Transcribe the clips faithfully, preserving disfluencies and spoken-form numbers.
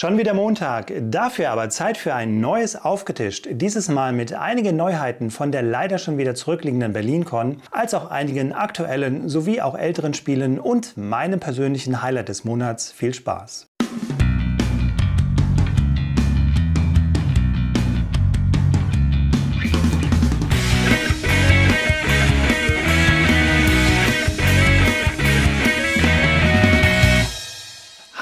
Schon wieder Montag, dafür aber Zeit für ein neues Aufgetischt. Dieses Mal mit einigen Neuheiten von der leider schon wieder zurückliegenden BerlinCon, als auch einigen aktuellen sowie auch älteren Spielen und meinem persönlichen Highlight des Monats. Viel Spaß!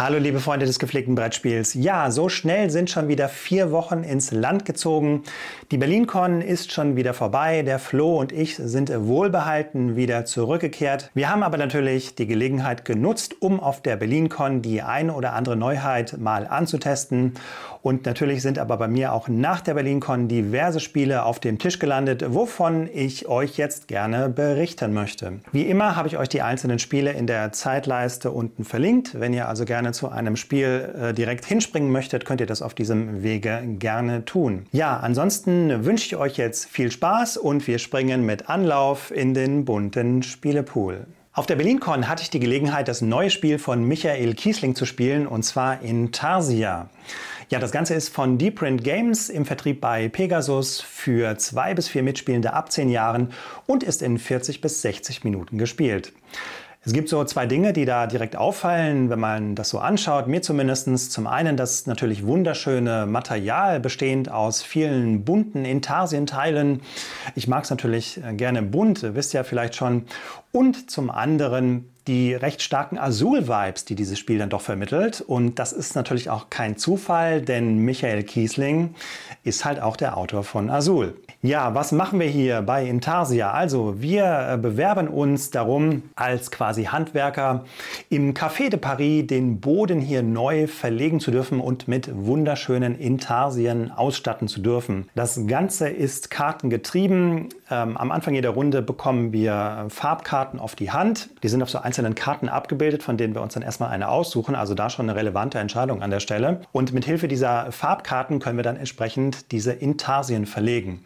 Hallo liebe Freunde des gepflegten Brettspiels. Ja, so schnell sind schon wieder vier Wochen ins Land gezogen. Die BerlinCon ist schon wieder vorbei. Der Flo und ich sind wohlbehalten wieder zurückgekehrt. Wir haben aber natürlich die Gelegenheit genutzt, um auf der BerlinCon die eine oder andere Neuheit mal anzutesten. Und natürlich sind aber bei mir auch nach der BerlinCon diverse Spiele auf dem Tisch gelandet, wovon ich euch jetzt gerne berichten möchte. Wie immer habe ich euch die einzelnen Spiele in der Zeitleiste unten verlinkt. Wenn ihr also gerne zu einem Spiel äh, direkt hinspringen möchtet, könnt ihr das auf diesem Wege gerne tun. Ja, ansonsten wünsche ich euch jetzt viel Spaß und wir springen mit Anlauf in den bunten Spielepool. Auf der BerlinCon hatte ich die Gelegenheit, das neue Spiel von Michael Kiesling zu spielen, und zwar Intarsia. Ja, das Ganze ist von Deep Print Games im Vertrieb bei Pegasus für zwei bis vier Mitspielende ab zehn Jahren und ist in vierzig bis sechzig Minuten gespielt. Es gibt so zwei Dinge, die da direkt auffallen, wenn man das so anschaut, mir zumindest. Zum einen das natürlich wunderschöne Material, bestehend aus vielen bunten Intarsienteilen. Ich mag es natürlich gerne bunt, wisst ihr vielleicht schon. Und zum anderen die recht starken Azul-Vibes, die dieses Spiel dann doch vermittelt. Und das ist natürlich auch kein Zufall, denn Michael Kiesling ist halt auch der Autor von Azul. Ja, was machen wir hier bei Intarsia? Also, wir bewerben uns darum, als quasi Handwerker im Café de Paris den Boden hier neu verlegen zu dürfen und mit wunderschönen Intarsien ausstatten zu dürfen. Das Ganze ist kartengetrieben. Ähm, am Anfang jeder Runde bekommen wir Farbkarten auf die Hand. Die sind auf so einzelnen Karten abgebildet, von denen wir uns dann erstmal eine aussuchen. Also da schon eine relevante Entscheidung an der Stelle. Und mit Hilfe dieser Farbkarten können wir dann entsprechend diese Intarsien verlegen.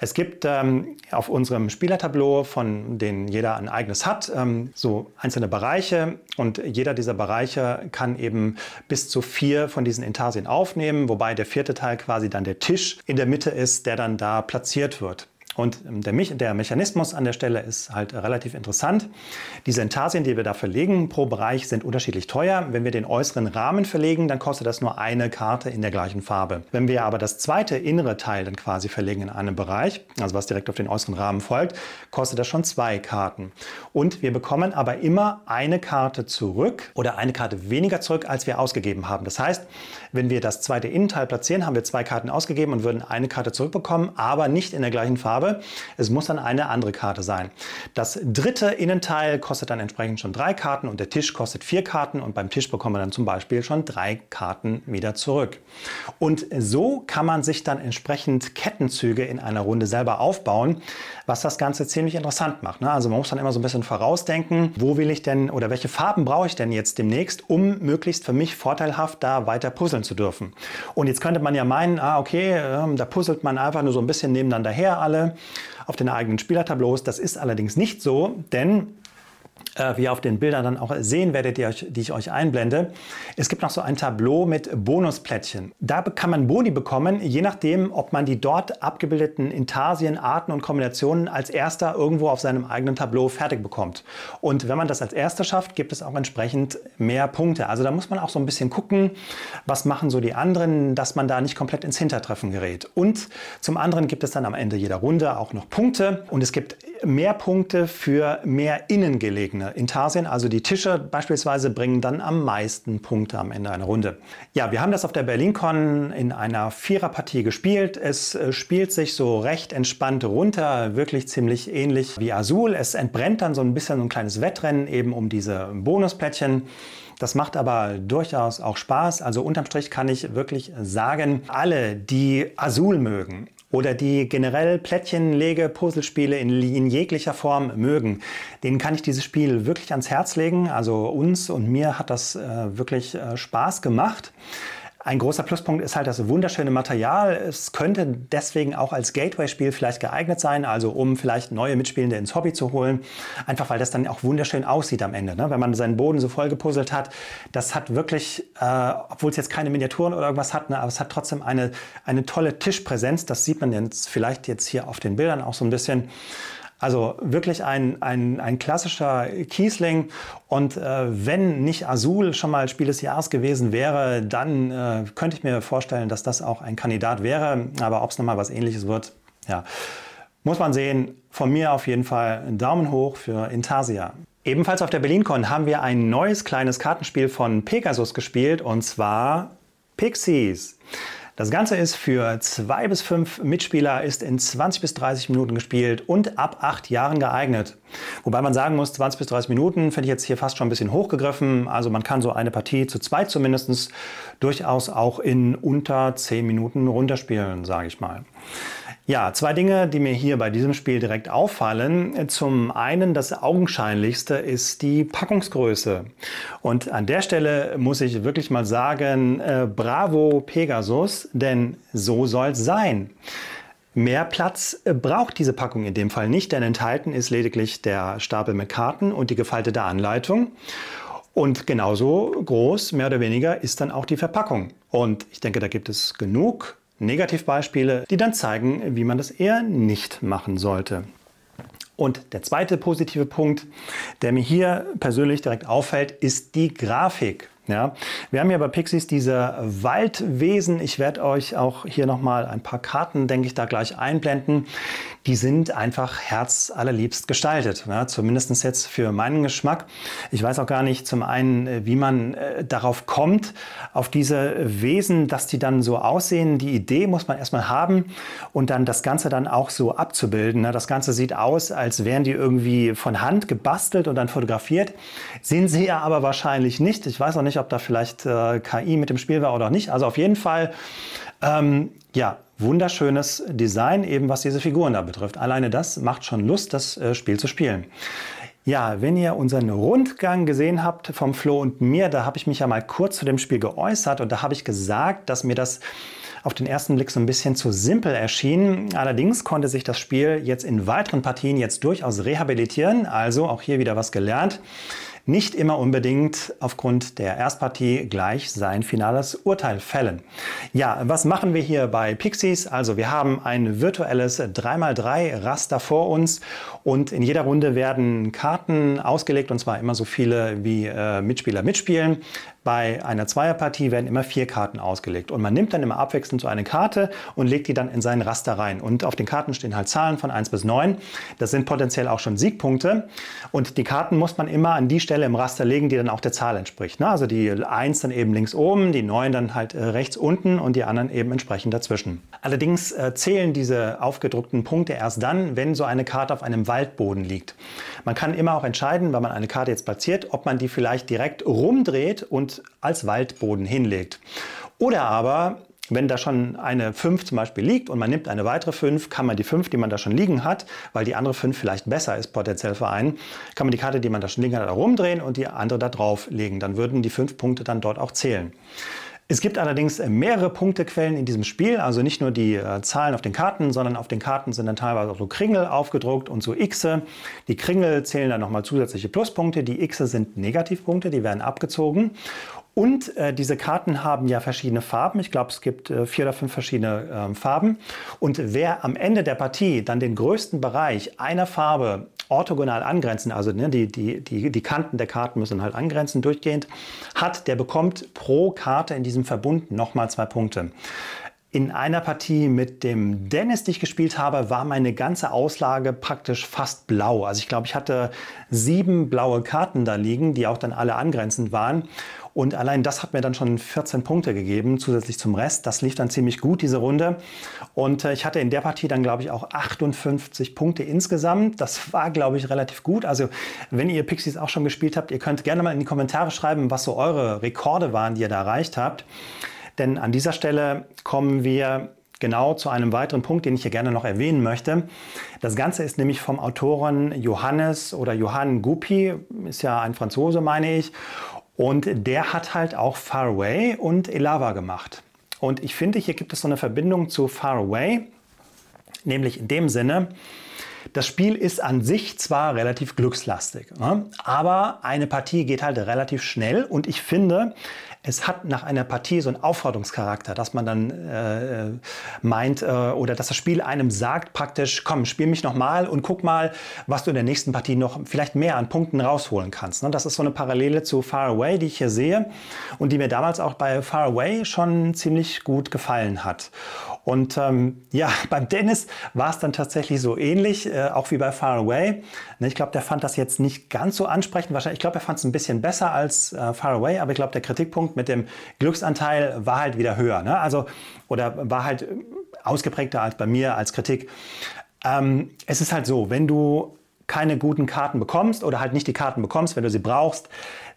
Es gibt ähm, auf unserem Spielertableau, von denen jeder ein eigenes hat, ähm, so einzelne Bereiche, und jeder dieser Bereiche kann eben bis zu vier von diesen Intarsien aufnehmen, wobei der vierte Teil quasi dann der Tisch in der Mitte ist, der dann da platziert wird. Und der, Me der Mechanismus an der Stelle ist halt relativ interessant. Diese Intarsien, die wir da verlegen pro Bereich, sind unterschiedlich teuer. Wenn wir den äußeren Rahmen verlegen, dann kostet das nur eine Karte in der gleichen Farbe. Wenn wir aber das zweite innere Teil dann quasi verlegen in einem Bereich, also was direkt auf den äußeren Rahmen folgt, kostet das schon zwei Karten. Und wir bekommen aber immer eine Karte zurück oder eine Karte weniger zurück, als wir ausgegeben haben. Das heißt, wenn wir das zweite Innenteil platzieren, haben wir zwei Karten ausgegeben und würden eine Karte zurückbekommen, aber nicht in der gleichen Farbe. Es muss dann eine andere Karte sein. Das dritte Innenteil kostet dann entsprechend schon drei Karten und der Tisch kostet vier Karten, und beim Tisch bekommen wir dann zum Beispiel schon drei Karten wieder zurück. Und so kann man sich dann entsprechend Kettenzüge in einer Runde selber aufbauen, was das Ganze ziemlich interessant macht. Also man muss dann immer so ein bisschen vorausdenken, wo will ich denn oder welche Farben brauche ich denn jetzt demnächst, um möglichst für mich vorteilhaft da weiter puzzeln zu dürfen. Und jetzt könnte man ja meinen, ah okay, da puzzelt man einfach nur so ein bisschen nebeneinander her alle auf den eigenen Spielertableaus. Das ist allerdings nicht so, denn äh, wie ihr auf den Bildern dann auch sehen werdet, die, euch, die ich euch einblende, es gibt noch so ein Tableau mit Bonusplättchen. Da kann man Boni bekommen, je nachdem, ob man die dort abgebildeten Intarsien, Arten und Kombinationen als erster irgendwo auf seinem eigenen Tableau fertig bekommt. Und wenn man das als erster schafft, gibt es auch entsprechend mehr Punkte. Also da muss man auch so ein bisschen gucken, was machen so die anderen, dass man da nicht komplett ins Hintertreffen gerät. Und zum anderen gibt es dann am Ende jeder Runde auch noch Punkte, und es gibt mehr Punkte für mehr innengelegene Intarsien. Also die Tische beispielsweise bringen dann am meisten Punkte am Ende einer Runde. Ja, wir haben das auf der BerlinCon in einer Viererpartie gespielt. Es spielt sich so recht entspannt runter, wirklich ziemlich ähnlich wie Azul. Es entbrennt dann so ein bisschen so ein kleines Wettrennen eben um diese Bonusplättchen. Das macht aber durchaus auch Spaß. Also unterm Strich kann ich wirklich sagen, alle, die Azul mögen oder die generell Plättchenlege-Puzzlespiele in, in jeglicher Form mögen, denen kann ich dieses Spiel wirklich ans Herz legen. Also uns und mir hat das äh, wirklich äh, Spaß gemacht. Ein großer Pluspunkt ist halt das wunderschöne Material. Es könnte deswegen auch als Gateway-Spiel vielleicht geeignet sein, also um vielleicht neue Mitspielende ins Hobby zu holen. Einfach weil das dann auch wunderschön aussieht am Ende, ne? Wenn man seinen Boden so voll gepuzzelt hat. Das hat wirklich, äh, obwohl es jetzt keine Miniaturen oder irgendwas hat, ne, aber es hat trotzdem eine, eine tolle Tischpräsenz. Das sieht man jetzt vielleicht jetzt hier auf den Bildern auch so ein bisschen. Also wirklich ein, ein, ein klassischer Kiesling. Und äh, wenn nicht Azul schon mal Spiel des Jahres gewesen wäre, dann äh, könnte ich mir vorstellen, dass das auch ein Kandidat wäre. Aber ob es nochmal was Ähnliches wird, ja, muss man sehen. Von mir auf jeden Fall einen Daumen hoch für Intarsia. Ebenfalls auf der BerlinCon haben wir ein neues kleines Kartenspiel von Pegasus gespielt, und zwar Pixies. Das Ganze ist für zwei bis fünf Mitspieler, ist in zwanzig bis dreißig Minuten gespielt und ab acht Jahren geeignet. Wobei man sagen muss, zwanzig bis dreißig Minuten finde ich jetzt hier fast schon ein bisschen hochgegriffen. Also man kann so eine Partie zu zweit zumindest durchaus auch in unter zehn Minuten runterspielen, sage ich mal. Ja, zwei Dinge, die mir hier bei diesem Spiel direkt auffallen. Zum einen, das Augenscheinlichste ist die Packungsgröße. Und an der Stelle muss ich wirklich mal sagen, äh, bravo Pegasus, denn so soll's sein. Mehr Platz braucht diese Packung in dem Fall nicht, denn enthalten ist lediglich der Stapel mit Karten und die gefaltete Anleitung. Und genauso groß, mehr oder weniger, ist dann auch die Verpackung. Und ich denke, da gibt es genug Negativbeispiele, die dann zeigen, wie man das eher nicht machen sollte. Und der zweite positive Punkt, der mir hier persönlich direkt auffällt, ist die Grafik. Ja, wir haben ja bei Pixies diese Waldwesen. Ich werde euch auch hier nochmal ein paar Karten, denke ich, da gleich einblenden. Die sind einfach herzallerliebst gestaltet, ja, zumindest jetzt für meinen Geschmack. Ich weiß auch gar nicht zum einen, wie man äh, darauf kommt, auf diese Wesen, dass die dann so aussehen. Die Idee muss man erstmal haben und dann das Ganze dann auch so abzubilden. Ne? Das Ganze sieht aus, als wären die irgendwie von Hand gebastelt und dann fotografiert. Sind sie ja aber wahrscheinlich nicht. Ich weiß auch nicht, ob da vielleicht äh, K I mit dem Spiel war oder nicht. Also auf jeden Fall, ähm, ja, wunderschönes Design, eben was diese Figuren da betrifft. Alleine das macht schon Lust, das äh, Spiel zu spielen. Ja, wenn ihr unseren Rundgang gesehen habt vom Flo und mir, da habe ich mich ja mal kurz zu dem Spiel geäußert und da habe ich gesagt, dass mir das auf den ersten Blick so ein bisschen zu simpel erschien. Allerdings konnte sich das Spiel jetzt in weiteren Partien jetzt durchaus rehabilitieren. Also auch hier wieder was gelernt. Nicht immer unbedingt aufgrund der Erstpartie gleich sein finales Urteil fällen. Ja, was machen wir hier bei Pixies? Also wir haben ein virtuelles drei mal drei Raster vor uns und in jeder Runde werden Karten ausgelegt, und zwar immer so viele wie äh, Mitspieler mitspielen. Bei einer Zweierpartie werden immer vier Karten ausgelegt und man nimmt dann immer abwechselnd so eine Karte und legt die dann in seinen Raster rein. Und auf den Karten stehen halt Zahlen von eins bis neun. Das sind potenziell auch schon Siegpunkte. Und die Karten muss man immer an die Stelle im Raster legen, die dann auch der Zahl entspricht. Also die eins dann eben links oben, die neun dann halt rechts unten und die anderen eben entsprechend dazwischen. Allerdings zählen diese aufgedruckten Punkte erst dann, wenn so eine Karte auf einem Waldboden liegt. Man kann immer auch entscheiden, wenn man eine Karte jetzt platziert, ob man die vielleicht direkt rumdreht und als Waldboden hinlegt. Oder aber, wenn da schon eine fünf zum Beispiel liegt und man nimmt eine weitere fünf, kann man die fünf, die man da schon liegen hat, weil die andere fünf vielleicht besser ist potenziell für einen, kann man die Karte, die man da schon liegen hat, da rumdrehen und die andere da drauf legen. Dann würden die fünf Punkte dann dort auch zählen. Es gibt allerdings mehrere Punktequellen in diesem Spiel, also nicht nur die äh, Zahlen auf den Karten, sondern auf den Karten sind dann teilweise auch so Kringel aufgedruckt und so Xe. Die Kringel zählen dann nochmal zusätzliche Pluspunkte, die Xe sind Negativpunkte, die werden abgezogen. Und äh, diese Karten haben ja verschiedene Farben. Ich glaube, es gibt äh, vier oder fünf verschiedene äh, Farben. Und wer am Ende der Partie dann den größten Bereich einer Farbe orthogonal angrenzen, also ne, die, die, die, die Kanten der Karten müssen halt angrenzen durchgehend, hat, der bekommt pro Karte in diesem Verbund nochmal zwei Punkte. In einer Partie mit dem Dennis, die ich gespielt habe, war meine ganze Auslage praktisch fast blau. Also ich glaube, ich hatte sieben blaue Karten da liegen, die auch dann alle angrenzend waren. Und allein das hat mir dann schon vierzehn Punkte gegeben, zusätzlich zum Rest. Das lief dann ziemlich gut, diese Runde. Und ich hatte in der Partie dann, glaube ich, auch achtundfünfzig Punkte insgesamt. Das war, glaube ich, relativ gut. Also wenn ihr Pixies auch schon gespielt habt, ihr könnt gerne mal in die Kommentare schreiben, was so eure Rekorde waren, die ihr da erreicht habt. Denn an dieser Stelle kommen wir genau zu einem weiteren Punkt, den ich hier gerne noch erwähnen möchte. Das Ganze ist nämlich vom Autoren Johannes oder Johannes Guppi, ist ja ein Franzose, meine ich. Und der hat halt auch Faraway und Elawa gemacht. Und ich finde, hier gibt es so eine Verbindung zu Faraway, nämlich in dem Sinne, das Spiel ist an sich zwar relativ glückslastig, aber eine Partie geht halt relativ schnell und ich finde, es hat nach einer Partie so einen Aufforderungscharakter, dass man dann äh, meint äh, oder dass das Spiel einem sagt praktisch, komm, spiel mich nochmal und guck mal, was du in der nächsten Partie noch vielleicht mehr an Punkten rausholen kannst. Ne? Das ist so eine Parallele zu Faraway, die ich hier sehe und die mir damals auch bei Faraway schon ziemlich gut gefallen hat. Und ähm, ja, beim Dennis war es dann tatsächlich so ähnlich, äh, auch wie bei Faraway. Ich glaube, der fand das jetzt nicht ganz so ansprechend. Wahrscheinlich, ich glaube, er fand es ein bisschen besser als äh, Faraway, aber ich glaube, der Kritikpunkt mit dem Glücksanteil war halt wieder höher. Ne? Also, oder war halt ausgeprägter als bei mir als Kritik. Ähm, es ist halt so, wenn du keine guten Karten bekommst oder halt nicht die Karten bekommst, wenn du sie brauchst,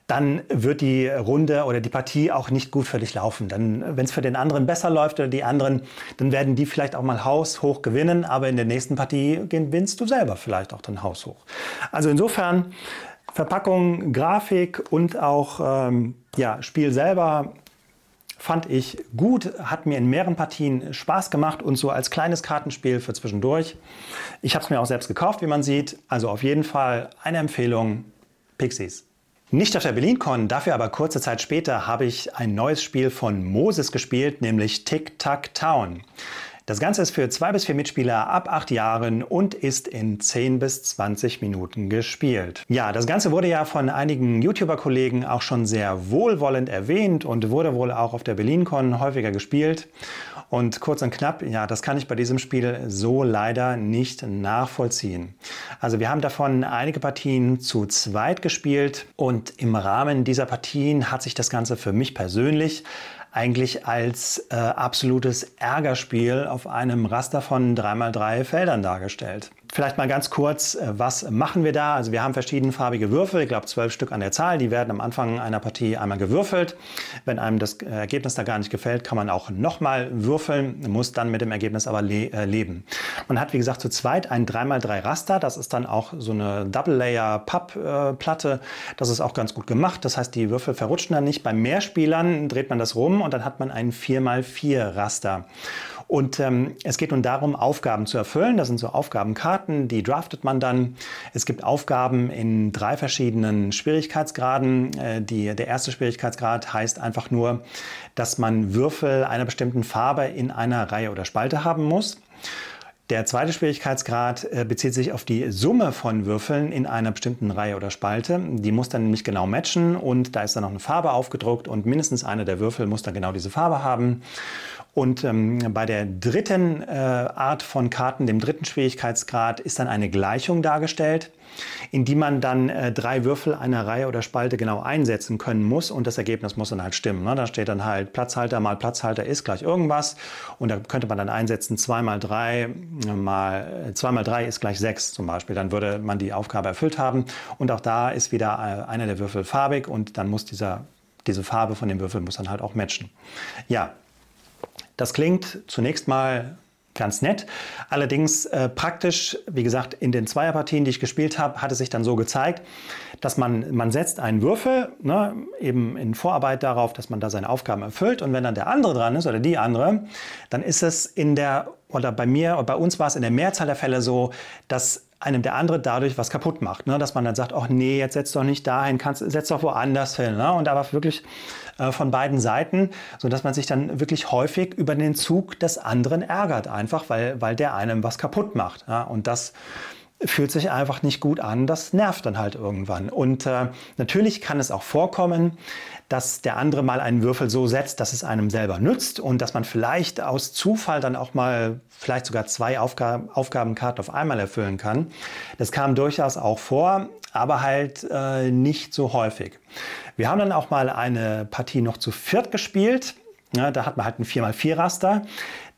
dann wird die Runde oder die Partie auch nicht gut für dich laufen. Dann, wenn es für den anderen besser läuft oder die anderen, dann werden die vielleicht auch mal haushoch gewinnen, aber in der nächsten Partie gewinnst du selber vielleicht auch dann haushoch. Also insofern Verpackung, Grafik und auch ähm, ja, Spiel selber fand ich gut, hat mir in mehreren Partien Spaß gemacht und so als kleines Kartenspiel für zwischendurch. Ich habe es mir auch selbst gekauft, wie man sieht. Also auf jeden Fall eine Empfehlung, Pixies. Nicht auf der BerlinCon, dafür aber kurze Zeit später habe ich ein neues Spiel von Moses gespielt, nämlich Tic Tac Town. Das Ganze ist für zwei bis vier Mitspieler ab acht Jahren und ist in zehn bis zwanzig Minuten gespielt. Ja, das Ganze wurde ja von einigen YouTuber-Kollegen auch schon sehr wohlwollend erwähnt und wurde wohl auch auf der BerlinCon häufiger gespielt. Und kurz und knapp, ja, das kann ich bei diesem Spiel so leider nicht nachvollziehen. Also wir haben davon einige Partien zu zweit gespielt und im Rahmen dieser Partien hat sich das Ganze für mich persönlich eigentlich als äh, absolutes Ärgerspiel auf einem Raster von drei mal drei Feldern dargestellt. Vielleicht mal ganz kurz, äh, was machen wir da? Also wir haben verschiedenfarbige Würfel, ich glaube zwölf Stück an der Zahl, die werden am Anfang einer Partie einmal gewürfelt. Wenn einem das Ergebnis da gar nicht gefällt, kann man auch nochmal würfeln, muss dann mit dem Ergebnis aber le äh, leben. Man hat wie gesagt zu zweit ein drei mal drei Raster, das ist dann auch so eine Double-Layer-Papp-Platte, das ist auch ganz gut gemacht, das heißt die Würfel verrutschen dann nicht. Bei Mehrspielern dreht man das rum und dann hat man einen vier mal vier Raster. Und ähm, es geht nun darum, Aufgaben zu erfüllen. Das sind so Aufgabenkarten, die draftet man dann. Es gibt Aufgaben in drei verschiedenen Schwierigkeitsgraden. Äh, die, der erste Schwierigkeitsgrad heißt einfach nur, dass man Würfel einer bestimmten Farbe in einer Reihe oder Spalte haben muss. Der zweite Schwierigkeitsgrad bezieht sich auf die Summe von Würfeln in einer bestimmten Reihe oder Spalte. Die muss dann nämlich genau matchen und da ist dann noch eine Farbe aufgedruckt und mindestens einer der Würfel muss dann genau diese Farbe haben. Und ähm, bei der dritten äh, Art von Karten, dem dritten Schwierigkeitsgrad, ist dann eine Gleichung dargestellt, in die man dann äh, drei Würfel einer Reihe oder Spalte genau einsetzen können muss und das Ergebnis muss dann halt stimmen. Ne? Da steht dann halt Platzhalter mal Platzhalter ist gleich irgendwas und da könnte man dann einsetzen zwei mal drei mal zwei mal drei ist gleich sechs zum Beispiel. Dann würde man die Aufgabe erfüllt haben und auch da ist wieder einer der Würfel farbig und dann muss dieser, diese Farbe von dem Würfel muss dann halt auch matchen. Ja, das klingt zunächst mal ganz nett. Allerdings äh, praktisch, wie gesagt, in den Zweierpartien, die ich gespielt habe, hat es sich dann so gezeigt, dass man, man setzt einen Würfel, ne, eben in Vorarbeit darauf, dass man da seine Aufgaben erfüllt. Und wenn dann der andere dran ist oder die andere, dann ist es in der, oder bei mir oder bei uns war es in der Mehrzahl der Fälle so, dass einem der andere dadurch was kaputt macht. Ne? Dass man dann sagt, ach nee, jetzt setz doch nicht dahin, kannst, setz doch woanders hin. Ne? Und aber wirklich äh, von beiden Seiten, sodass man sich dann wirklich häufig über den Zug des anderen ärgert, einfach weil, weil der einem was kaputt macht. Ne? Und das fühlt sich einfach nicht gut an, das nervt dann halt irgendwann. Und äh, natürlich kann es auch vorkommen, dass der andere mal einen Würfel so setzt, dass es einem selber nützt und dass man vielleicht aus Zufall dann auch mal vielleicht sogar zwei Aufgaben, Aufgabenkarten auf einmal erfüllen kann. Das kam durchaus auch vor, aber halt äh, nicht so häufig. Wir haben dann auch mal eine Partie noch zu viert gespielt. Ja, da hat man halt ein vier mal vier Raster.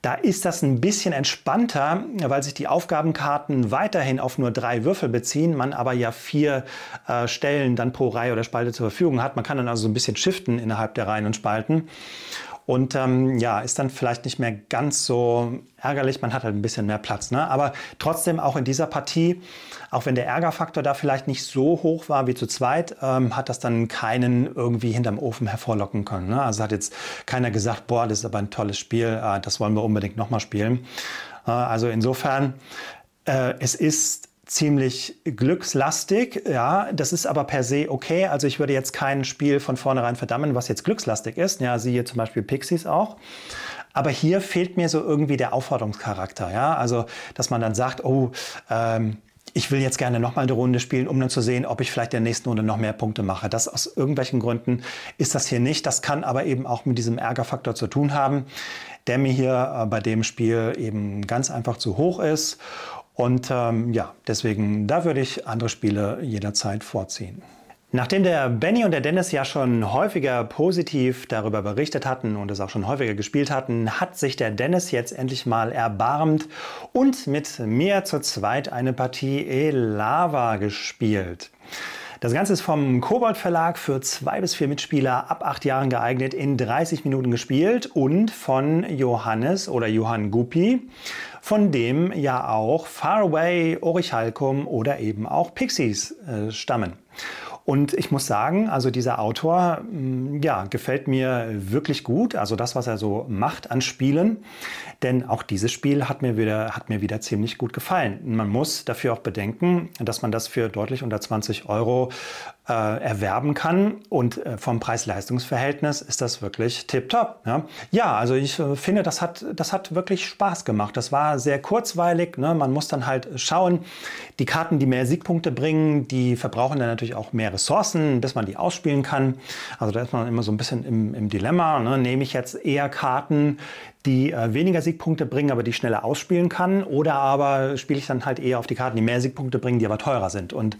Da ist das ein bisschen entspannter, weil sich die Aufgabenkarten weiterhin auf nur drei Würfel beziehen, man aber ja vier äh, Stellen dann pro Reihe oder Spalte zur Verfügung hat. Man kann dann also so ein bisschen shiften innerhalb der Reihen und Spalten. Und ähm, ja, ist dann vielleicht nicht mehr ganz so ärgerlich, man hat halt ein bisschen mehr Platz. Ne? Aber trotzdem auch in dieser Partie, auch wenn der Ärgerfaktor da vielleicht nicht so hoch war wie zu zweit, ähm, hat das dann keinen irgendwie hinterm Ofen hervorlocken können. Ne? Also hat jetzt keiner gesagt, boah, das ist aber ein tolles Spiel, äh, das wollen wir unbedingt nochmal spielen. Äh, also insofern, äh, es ist ziemlich glückslastig, ja, das ist aber per se okay. Also ich würde jetzt kein Spiel von vornherein verdammen, was jetzt glückslastig ist. Ja, siehe zum Beispiel Pixies auch. Aber hier fehlt mir so irgendwie der Aufforderungscharakter, ja. Also, dass man dann sagt, oh, ähm, ich will jetzt gerne nochmal eine Runde spielen, um dann zu sehen, ob ich vielleicht in der nächsten Runde noch mehr Punkte mache. Das aus irgendwelchen Gründen ist das hier nicht. Das kann aber eben auch mit diesem Ärgerfaktor zu tun haben, der mir hier äh, bei dem Spiel eben ganz einfach zu hoch ist. Und ähm, ja, deswegen, da würde ich andere Spiele jederzeit vorziehen. Nachdem der Benny und der Dennis ja schon häufiger positiv darüber berichtet hatten und es auch schon häufiger gespielt hatten, hat sich der Dennis jetzt endlich mal erbarmt und mit mir zu zweit eine Partie Elawa gespielt. Das Ganze ist vom Kobold Verlag für zwei bis vier Mitspieler ab acht Jahren geeignet, in dreißig Minuten gespielt und von Johannes oder Johann Guppi, von dem ja auch Faraway, Orichalcum oder eben auch Pixies äh, stammen. Und ich muss sagen, also dieser Autor, ja, gefällt mir wirklich gut, also das, was er so macht an Spielen, denn auch dieses Spiel hat mir wieder, hat mir wieder ziemlich gut gefallen. Man muss dafür auch bedenken, dass man das für deutlich unter zwanzig Euro äh, erwerben kann und äh, vom Preis-Leistungs-Verhältnis ist das wirklich tipptopp. Ja, ja, also ich äh, finde, das hat, das hat wirklich Spaß gemacht. Das war sehr kurzweilig, ne? Man muss dann halt schauen, die Karten, die mehr Siegpunkte bringen, die verbrauchen dann natürlich auch mehr Ressourcen. Ressourcen, bis man die ausspielen kann. Also da ist man immer so ein bisschen im, im Dilemma. Ne? Nehme ich jetzt eher Karten, die äh, weniger Siegpunkte bringen, aber die schneller ausspielen kann? Oder aber spiele ich dann halt eher auf die Karten, die mehr Siegpunkte bringen, die aber teurer sind? Und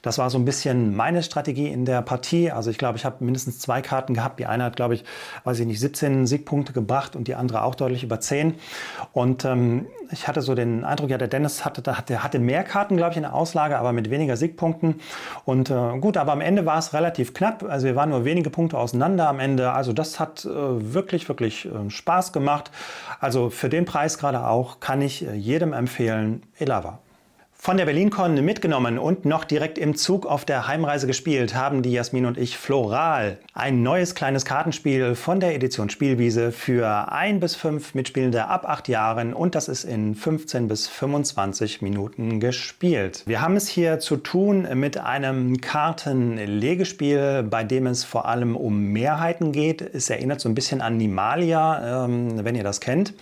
das war so ein bisschen meine Strategie in der Partie. Also ich glaube, ich habe mindestens zwei Karten gehabt. Die eine hat, glaube ich, weiß ich nicht, siebzehn Siegpunkte gebracht und die andere auch deutlich über zehn. Und ähm, ich hatte so den Eindruck, ja, der Dennis hatte, hatte, hatte mehr Karten, glaube ich, in der Auslage, aber mit weniger Siegpunkten. Und äh, gut, aber am Ende war es relativ knapp. Also wir waren nur wenige Punkte auseinander am Ende. Also das hat äh, wirklich, wirklich äh, Spaß gemacht. Also für den Preis gerade auch kann ich jedem empfehlen, Elawa. Von der BerlinCon mitgenommen und noch direkt im Zug auf der Heimreise gespielt haben die Jasmin und ich Floral. Ein neues kleines Kartenspiel von der Edition Spielwiese für ein bis fünf Mitspielende ab acht Jahren und das ist in fünfzehn bis fünfundzwanzig Minuten gespielt. Wir haben es hier zu tun mit einem Kartenlegespiel, bei dem es vor allem um Mehrheiten geht. Es erinnert so ein bisschen an Animalia, wenn ihr das kennt.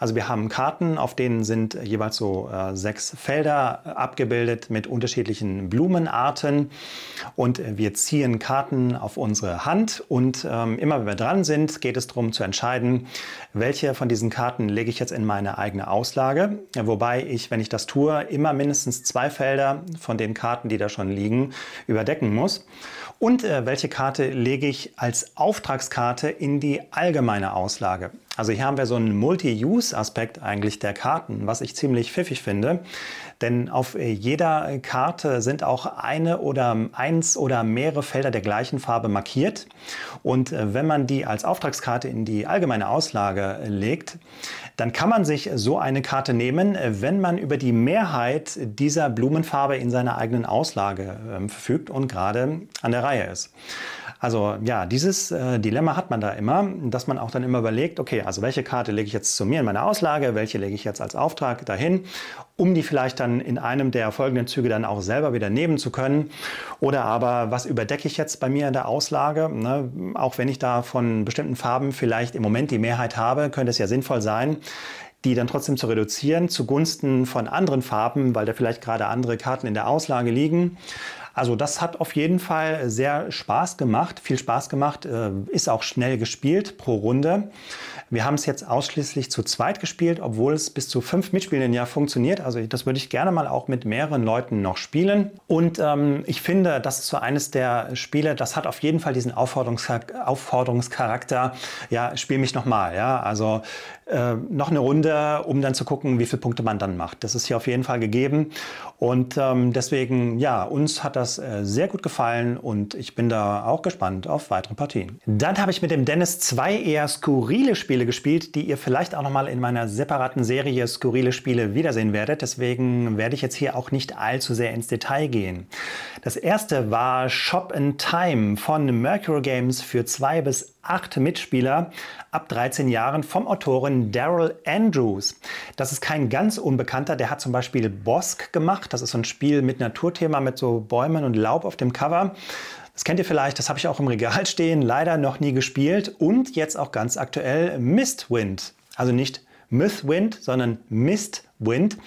Also wir haben Karten, auf denen sind jeweils so sechs Felder abgebildet mit unterschiedlichen Blumenarten und wir ziehen Karten auf unsere Hand und ähm, immer wenn wir dran sind, geht es darum zu entscheiden, welche von diesen Karten lege ich jetzt in meine eigene Auslage, wobei ich, wenn ich das tue, immer mindestens zwei Felder von den Karten, die da schon liegen, überdecken muss und äh, welche Karte lege ich als Auftragskarte in die allgemeine Auslage. Also hier haben wir so einen Multi-Use-Aspekt eigentlich der Karten, was ich ziemlich pfiffig finde. Denn auf jeder Karte sind auch eine oder eins oder mehrere Felder der gleichen Farbe markiert. Und wenn man die als Auftragskarte in die allgemeine Auslage legt, dann kann man sich so eine Karte nehmen, wenn man über die Mehrheit dieser Blumenfarbe in seiner eigenen Auslage verfügt und gerade an der Reihe ist. Also ja, dieses äh, Dilemma hat man da immer, dass man auch dann immer überlegt, okay, also welche Karte lege ich jetzt zu mir in meine Auslage, welche lege ich jetzt als Auftrag dahin, um die vielleicht dann in einem der folgenden Züge dann auch selber wieder nehmen zu können. Oder aber, was überdecke ich jetzt bei mir in der Auslage? Ne? Auch wenn ich da von bestimmten Farben vielleicht im Moment die Mehrheit habe, könnte es ja sinnvoll sein, die dann trotzdem zu reduzieren zugunsten von anderen Farben, weil da vielleicht gerade andere Karten in der Auslage liegen. Also das hat auf jeden Fall sehr Spaß gemacht, viel Spaß gemacht, ist auch schnell gespielt pro Runde. Wir haben es jetzt ausschließlich zu zweit gespielt, obwohl es bis zu fünf Mitspielenden ja funktioniert. Also das würde ich gerne mal auch mit mehreren Leuten noch spielen. Und ähm, ich finde, das ist so eines der Spiele, das hat auf jeden Fall diesen Aufforderungschar- Aufforderungscharakter, ja, spiel mich nochmal, ja, also äh, noch eine Runde, um dann zu gucken, wie viele Punkte man dann macht. Das ist hier auf jeden Fall gegeben und ähm, deswegen, ja, uns hat das äh, sehr gut gefallen und ich bin da auch gespannt auf weitere Partien. Dann habe ich mit dem Dennis zwei eher skurrile Spiele gespielt, die ihr vielleicht auch nochmal in meiner separaten Serie Skurrile Spiele wiedersehen werdet. Deswegen werde ich jetzt hier auch nicht allzu sehr ins Detail gehen. Das erste war Shopping Time von Mercury Games für zwei bis acht Mitspieler ab dreizehn Jahren vom Autoren Daryl Andrews. Das ist kein ganz Unbekannter, der hat zum Beispiel Bosk gemacht. Das ist so ein Spiel mit Naturthema, mit so Bäumen und Laub auf dem Cover. Das kennt ihr vielleicht, das habe ich auch im Regal stehen, leider noch nie gespielt. Und jetzt auch ganz aktuell Mistwind, also nicht Mistwind, sondern Mistwind,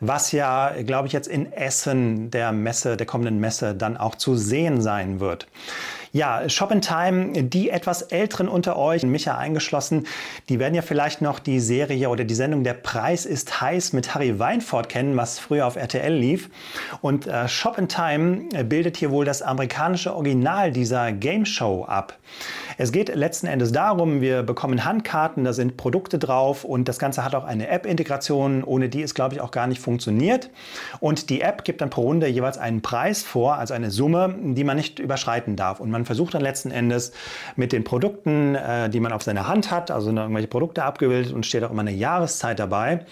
was ja, glaube ich, jetzt in Essen der Messe, der kommenden Messe dann auch zu sehen sein wird. Ja, Shopping Time, die etwas Älteren unter euch, mich ja eingeschlossen, die werden ja vielleicht noch die Serie oder die Sendung Der Preis ist heiß mit Harry Weinfurt kennen, was früher auf R T L lief. Und äh, Shopping Time bildet hier wohl das amerikanische Original dieser Game Show ab. Es geht letzten Endes darum, wir bekommen Handkarten, da sind Produkte drauf und das Ganze hat auch eine App-Integration, ohne die es, glaube ich, auch gar nicht funktioniert. Und die App gibt dann pro Runde jeweils einen Preis vor, also eine Summe, die man nicht überschreiten darf. Und man versucht dann letzten Endes mit den Produkten, die man auf seiner Hand hat, also irgendwelche Produkte abgebildet und steht auch immer eine Jahreszeit dabei.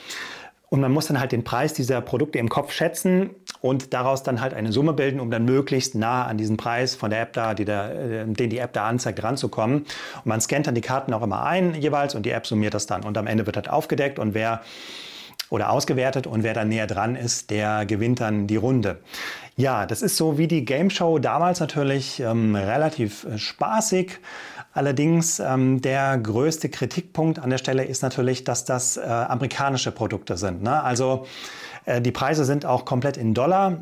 Und man muss dann halt den Preis dieser Produkte im Kopf schätzen und daraus dann halt eine Summe bilden, um dann möglichst nah an diesen Preis von der App da, die da, den die App da anzeigt, ranzukommen. Und man scannt dann die Karten auch immer ein jeweils und die App summiert das dann. Und am Ende wird halt aufgedeckt und wer oder ausgewertet und wer da näher dran ist, der gewinnt dann die Runde. Ja, das ist so wie die Game Show damals natürlich ähm, relativ äh, spaßig. Allerdings ähm, der größte Kritikpunkt an der Stelle ist natürlich, dass das äh, amerikanische Produkte sind, ne? Also äh, die Preise sind auch komplett in Dollar,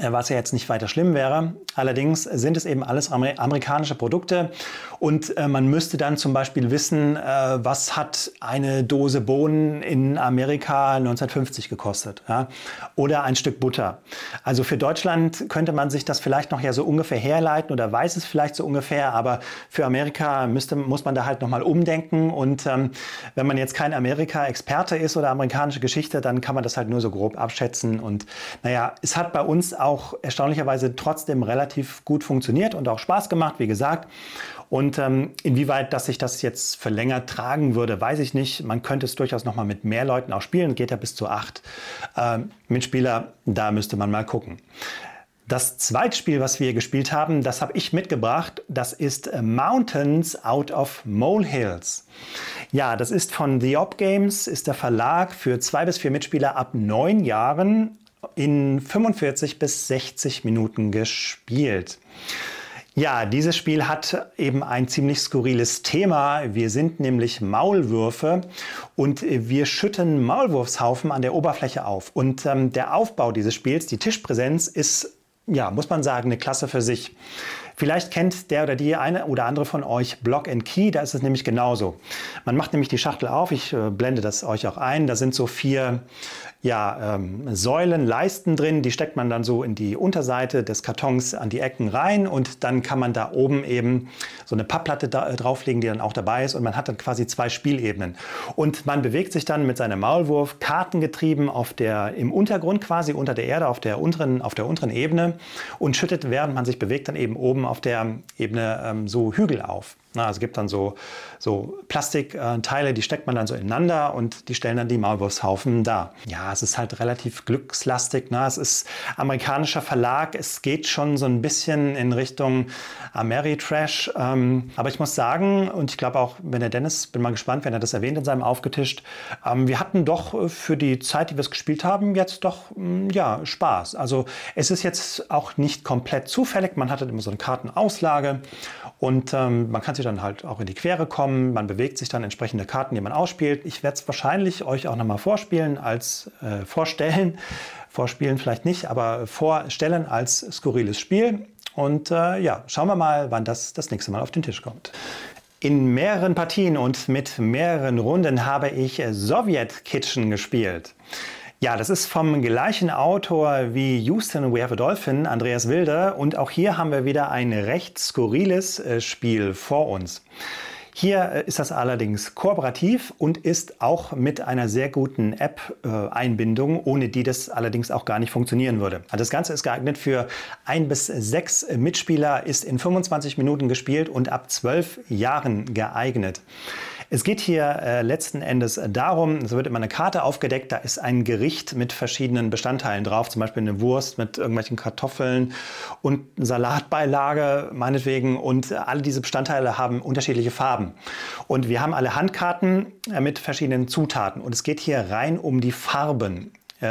was ja jetzt nicht weiter schlimm wäre. Allerdings sind es eben alles Amer- amerikanische Produkte und äh, man müsste dann zum Beispiel wissen, äh, was hat eine Dose Bohnen in Amerika neunzehnhundertfünfzig gekostet, ja? Oder ein Stück Butter. Also für Deutschland könnte man sich das vielleicht noch ja so ungefähr herleiten oder weiß es vielleicht so ungefähr, aber für Amerika müsste, muss man da halt nochmal umdenken und ähm, wenn man jetzt kein Amerika-Experte ist oder amerikanische Geschichte, dann kann man das halt nur so grob abschätzen und naja, es hat bei uns auch erstaunlicherweise trotzdem relativ gut funktioniert und auch Spaß gemacht, wie gesagt. Und ähm, inwieweit, dass sich das jetzt für länger tragen würde, weiß ich nicht. Man könnte es durchaus noch mal mit mehr Leuten auch spielen. Geht ja bis zu acht ähm, Mitspieler. Da müsste man mal gucken. Das zweite Spiel, was wir gespielt haben, das habe ich mitgebracht. Das ist Mountains Out of Molehills. Ja, das ist von The Op Games, ist der Verlag für zwei bis vier Mitspieler ab neun Jahren. In fünfundvierzig bis sechzig Minuten gespielt. Ja, dieses Spiel hat eben ein ziemlich skurriles Thema. Wir sind nämlich Maulwürfe und wir schütten Maulwurfshaufen an der Oberfläche auf. Und ähm, der Aufbau dieses Spiels, die Tischpräsenz, ist, ja, muss man sagen, eine Klasse für sich. Vielleicht kennt der oder die eine oder andere von euch Block and Key, da ist es nämlich genauso. Man macht nämlich die Schachtel auf, ich äh, blende das euch auch ein, da sind so vier ja, ähm, Säulen, Leisten drin, die steckt man dann so in die Unterseite des Kartons an die Ecken rein und dann kann man da oben eben so eine Pappplatte da, äh, drauflegen, die dann auch dabei ist und man hat dann quasi zwei Spielebenen. Und man bewegt sich dann mit seinem Maulwurf kartengetrieben auf der, im Untergrund quasi, unter der Erde, auf der unteren, auf der unteren Ebene und schüttet, während man sich bewegt, dann eben oben auf der Ebene ähm, so Hügel auf. Na, es gibt dann so, so Plastikteile, äh, die steckt man dann so ineinander und die stellen dann die Maulwurfshaufen da. Ja, es ist halt relativ glückslastig. Na, es ist amerikanischer Verlag, es geht schon so ein bisschen in Richtung Ameritrash. Ähm, aber ich muss sagen, und ich glaube auch, wenn der Dennis, bin mal gespannt, wenn er das erwähnt in seinem Aufgetischt, ähm, wir hatten doch für die Zeit, die wir es gespielt haben, jetzt doch mh, ja, Spaß. Also es ist jetzt auch nicht komplett zufällig. Man hatte immer so eine Kartenauslage und ähm, man kann sich dann halt auch in die Quere kommen. Man bewegt sich dann entsprechende Karten, die man ausspielt. Ich werde es wahrscheinlich euch auch nochmal vorspielen als äh, vorstellen. Vorspielen vielleicht nicht, aber vorstellen als skurriles Spiel. Und äh, ja, schauen wir mal, wann das das nächste Mal auf den Tisch kommt. In mehreren Partien und mit mehreren Runden habe ich Soviet Kitchen gespielt. Ja, das ist vom gleichen Autor wie Houston, We Have a Dolphin, Andreas Wilde. Und auch hier haben wir wieder ein recht skurriles Spiel vor uns. Hier ist das allerdings kooperativ und ist auch mit einer sehr guten App-Einbindung, ohne die das allerdings auch gar nicht funktionieren würde. Das Ganze ist geeignet für ein bis sechs Mitspieler, ist in fünfundzwanzig Minuten gespielt und ab zwölf Jahren geeignet. Es geht hier letzten Endes darum, es wird immer eine Karte aufgedeckt, da ist ein Gericht mit verschiedenen Bestandteilen drauf, zum Beispiel eine Wurst mit irgendwelchen Kartoffeln und Salatbeilage meinetwegen, und alle diese Bestandteile haben unterschiedliche Farben. Und wir haben alle Handkarten mit verschiedenen Zutaten und es geht hier rein um die Farben,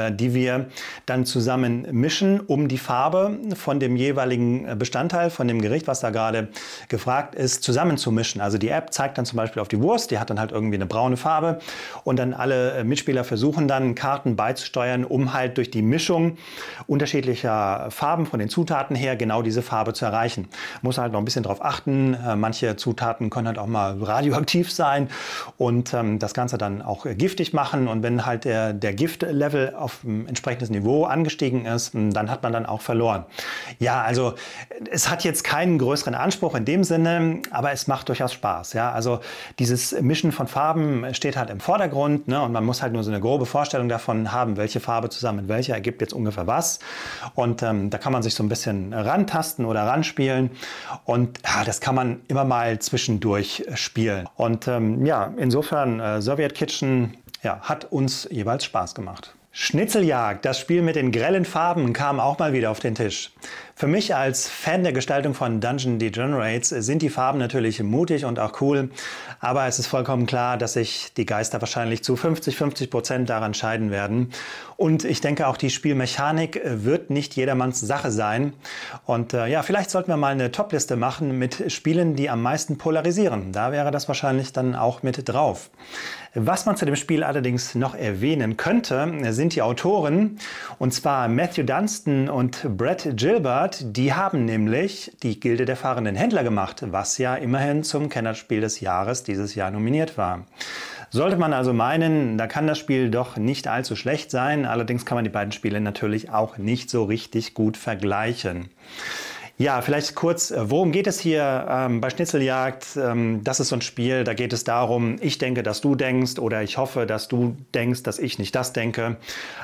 die wir dann zusammen mischen, um die Farbe von dem jeweiligen Bestandteil, von dem Gericht, was da gerade gefragt ist, zusammenzumischen. Also die App zeigt dann zum Beispiel auf die Wurst, die hat dann halt irgendwie eine braune Farbe und dann alle Mitspieler versuchen dann Karten beizusteuern, um halt durch die Mischung unterschiedlicher Farben von den Zutaten her genau diese Farbe zu erreichen. Muss halt noch ein bisschen drauf achten, manche Zutaten können halt auch mal radioaktiv sein und ähm, das Ganze dann auch giftig machen, und wenn halt der, der Giftlevel auf ein entsprechendes Niveau angestiegen ist, dann hat man dann auch verloren. Ja, also es hat jetzt keinen größeren Anspruch in dem Sinne, aber es macht durchaus Spaß. Ja, also dieses Mischen von Farben steht halt im Vordergrund, ne? Und man muss halt nur so eine grobe Vorstellung davon haben, welche Farbe zusammen mit welcher ergibt jetzt ungefähr was. Und ähm, da kann man sich so ein bisschen rantasten oder ranspielen. Und ja, das kann man immer mal zwischendurch spielen. Und ähm, ja, insofern äh, Soviet Kitchen ja, hat uns jeweils Spaß gemacht. Schnitzeljagd, das Spiel mit den grellen Farben, kam auch mal wieder auf den Tisch. Für mich als Fan der Gestaltung von Dungeon Degenerates sind die Farben natürlich mutig und auch cool, aber es ist vollkommen klar, dass sich die Geister wahrscheinlich zu fünfzig fünfzig Prozent daran scheiden werden. Und ich denke auch, die Spielmechanik wird nicht jedermanns Sache sein. Und äh, ja, vielleicht sollten wir mal eine Topliste machen mit Spielen, die am meisten polarisieren. Da wäre das wahrscheinlich dann auch mit drauf. Was man zu dem Spiel allerdings noch erwähnen könnte, sind die Autoren, und zwar Matthew Dunstan und Brett Gilbert. Die haben nämlich die Gilde der fahrenden Händler gemacht, was ja immerhin zum Kennerspiel des Jahres dieses Jahr nominiert war. Sollte man also meinen, da kann das Spiel doch nicht allzu schlecht sein. Allerdings kann man die beiden Spiele natürlich auch nicht so richtig gut vergleichen. Ja, vielleicht kurz, worum geht es hier ähm, bei Schnitzeljagd? Ähm, das ist so ein Spiel, da geht es darum, ich denke, dass du denkst, oder ich hoffe, dass du denkst, dass ich nicht das denke.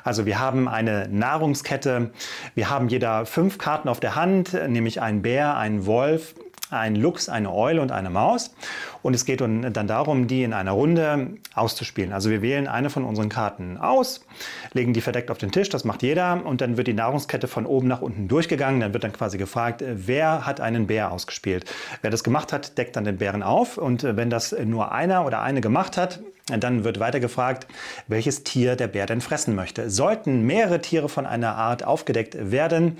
Also wir haben eine Nahrungskette, wir haben jeder fünf Karten auf der Hand, nämlich einen Bär, einen Wolf, ein Luchs, eine Eule und eine Maus. Und es geht dann darum, die in einer Runde auszuspielen. Also wir wählen eine von unseren Karten aus, legen die verdeckt auf den Tisch, das macht jeder. Und dann wird die Nahrungskette von oben nach unten durchgegangen. Dann wird dann quasi gefragt, wer hat einen Bär ausgespielt? Wer das gemacht hat, deckt dann den Bären auf. Und wenn das nur einer oder eine gemacht hat, dann wird weiter gefragt, welches Tier der Bär denn fressen möchte. Sollten mehrere Tiere von einer Art aufgedeckt werden,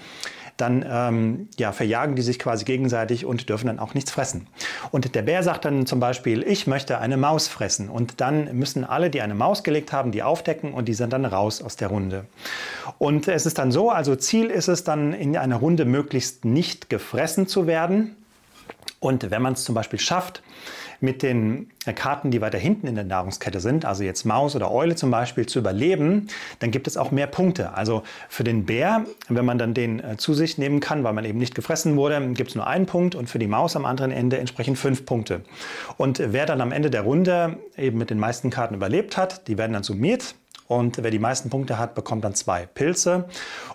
dann ähm, ja, verjagen die sich quasi gegenseitig und dürfen dann auch nichts fressen. Und der Bär sagt dann zum Beispiel, ich möchte eine Maus fressen. Und dann müssen alle, die eine Maus gelegt haben, die aufdecken, und die sind dann raus aus der Runde. Und es ist dann so, also Ziel ist es dann, in einer Runde möglichst nicht gefressen zu werden. Und wenn man es zum Beispiel schafft, mit den Karten, die weiter hinten in der Nahrungskette sind, also jetzt Maus oder Eule zum Beispiel, zu überleben, dann gibt es auch mehr Punkte. Also für den Bär, wenn man dann den zu sich nehmen kann, weil man eben nicht gefressen wurde, gibt es nur einen Punkt, und für die Maus am anderen Ende entsprechend fünf Punkte. Und wer dann am Ende der Runde eben mit den meisten Karten überlebt hat, die werden dann summiert. Und wer die meisten Punkte hat, bekommt dann zwei Pilze.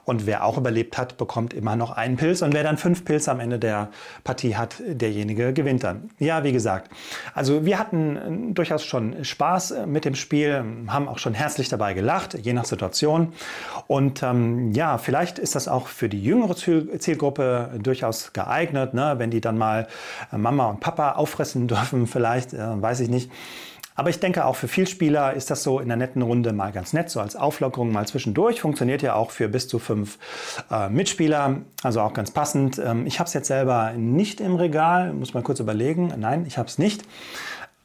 Und wer auch überlebt hat, bekommt immer noch einen Pilz. Und wer dann fünf Pilze am Ende der Partie hat, derjenige gewinnt dann. Ja, wie gesagt, also wir hatten durchaus schon Spaß mit dem Spiel, haben auch schon herzlich dabei gelacht, je nach Situation. Und ähm, ja, vielleicht ist das auch für die jüngere Zielgruppe durchaus geeignet, ne? Wenn die dann mal Mama und Papa auffressen dürfen, vielleicht, äh, weiß ich nicht. Aber ich denke, auch für Vielspieler ist das so in der netten Runde mal ganz nett, so als Auflockerung mal zwischendurch. Funktioniert ja auch für bis zu fünf äh, Mitspieler, also auch ganz passend. Ähm, ich habe es jetzt selber nicht im Regal, muss mal kurz überlegen. Nein, ich habe es nicht.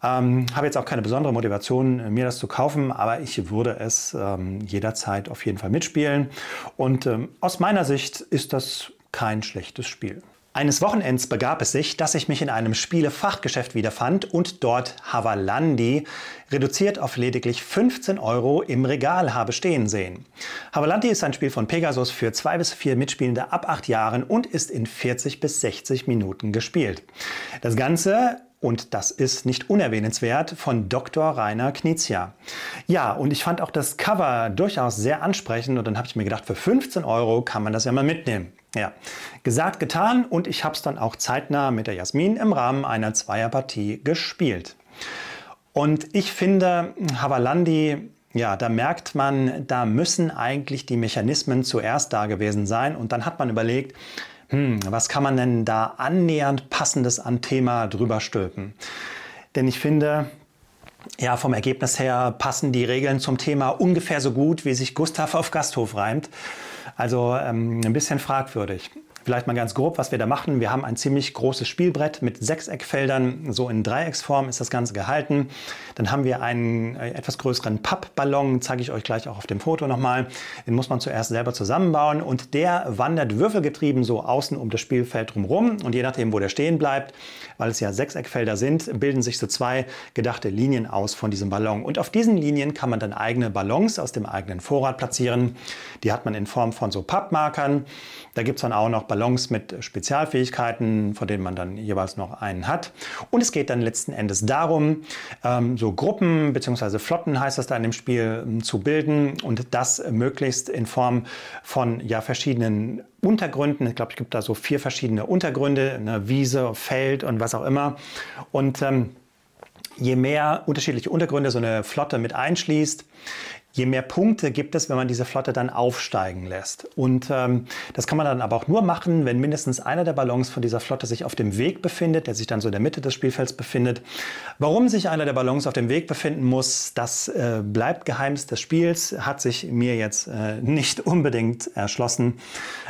Ähm, habe jetzt auch keine besondere Motivation, mir das zu kaufen, aber ich würde es ähm, jederzeit auf jeden Fall mitspielen. Und ähm, aus meiner Sicht ist das kein schlechtes Spiel. Eines Wochenends begab es sich, dass ich mich in einem Spielefachgeschäft wiederfand und dort Havalandi reduziert auf lediglich fünfzehn Euro im Regal habe stehen sehen. Havalandi ist ein Spiel von Pegasus für zwei bis vier Mitspielende ab acht Jahren und ist in vierzig bis sechzig Minuten gespielt. Das Ganze, und das ist nicht unerwähnenswert, von Doktor Rainer Knizia. Ja, und ich fand auch das Cover durchaus sehr ansprechend und dann habe ich mir gedacht, für fünfzehn Euro kann man das ja mal mitnehmen. Ja, gesagt, getan, und ich habe es dann auch zeitnah mit der Jasmin im Rahmen einer Zweierpartie gespielt. Und ich finde, Havalandi, ja, da merkt man, da müssen eigentlich die Mechanismen zuerst da gewesen sein und dann hat man überlegt, Hm, was kann man denn da annähernd Passendes an Thema drüber stülpen? Denn ich finde, ja, vom Ergebnis her passen die Regeln zum Thema ungefähr so gut, wie sich Gustav auf Gasthof reimt. Also ähm, ein bisschen fragwürdig. Vielleicht mal ganz grob, was wir da machen. Wir haben ein ziemlich großes Spielbrett mit Sechseckfeldern. So in Dreiecksform ist das Ganze gehalten. Dann haben wir einen etwas größeren Pappballon, zeige ich euch gleich auch auf dem Foto nochmal. Den muss man zuerst selber zusammenbauen. Und der wandert würfelgetrieben so außen um das Spielfeld drumherum. Und je nachdem, wo der stehen bleibt, weil es ja Sechseckfelder sind, bilden sich so zwei gedachte Linien aus von diesem Ballon. Und auf diesen Linien kann man dann eigene Ballons aus dem eigenen Vorrat platzieren. Die hat man in Form von so Pappmarkern. Da gibt es dann auch noch Ballons mit Spezialfähigkeiten, von denen man dann jeweils noch einen hat. Und es geht dann letzten Endes darum, so Gruppen bzw. Flotten, heißt das da in dem Spiel, zu bilden und das möglichst in Form von ja, verschiedenen Untergründen. Ich glaube, es gibt da so vier verschiedene Untergründe, eine Wiese, Feld und was auch immer. Und ähm, je mehr unterschiedliche Untergründe so eine Flotte mit einschließt, je mehr Punkte gibt es, wenn man diese Flotte dann aufsteigen lässt. Und ähm, das kann man dann aber auch nur machen, wenn mindestens einer der Ballons von dieser Flotte sich auf dem Weg befindet, der sich dann so in der Mitte des Spielfelds befindet. Warum sich einer der Ballons auf dem Weg befinden muss, das äh, bleibt Geheimnis des Spiels, hat sich mir jetzt äh, nicht unbedingt erschlossen.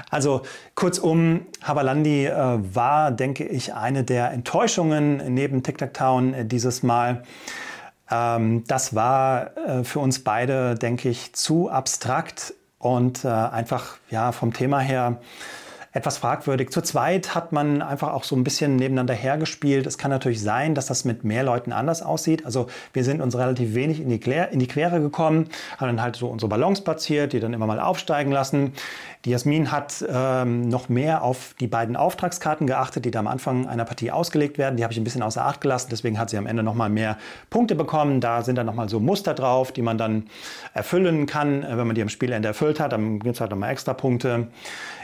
Also kurzum, Havalandi äh, war, denke ich, eine der Enttäuschungen neben Tic Tac Town äh, dieses Mal. Das war für uns beide, denke ich, zu abstrakt und einfach ja, vom Thema her etwas fragwürdig. Zu zweit hat man einfach auch so ein bisschen nebeneinander hergespielt. Es kann natürlich sein, dass das mit mehr Leuten anders aussieht. Also wir sind uns relativ wenig in die, in die Quere gekommen, haben dann halt so unsere Ballons platziert, die dann immer mal aufsteigen lassen. Die Jasmin hat ähm, noch mehr auf die beiden Auftragskarten geachtet, die da am Anfang einer Partie ausgelegt werden. Die habe ich ein bisschen außer Acht gelassen, deswegen hat sie am Ende noch mal mehr Punkte bekommen. Da sind dann noch mal so Muster drauf, die man dann erfüllen kann. Wenn man die am Spielende erfüllt hat, dann gibt es halt noch mal extra Punkte.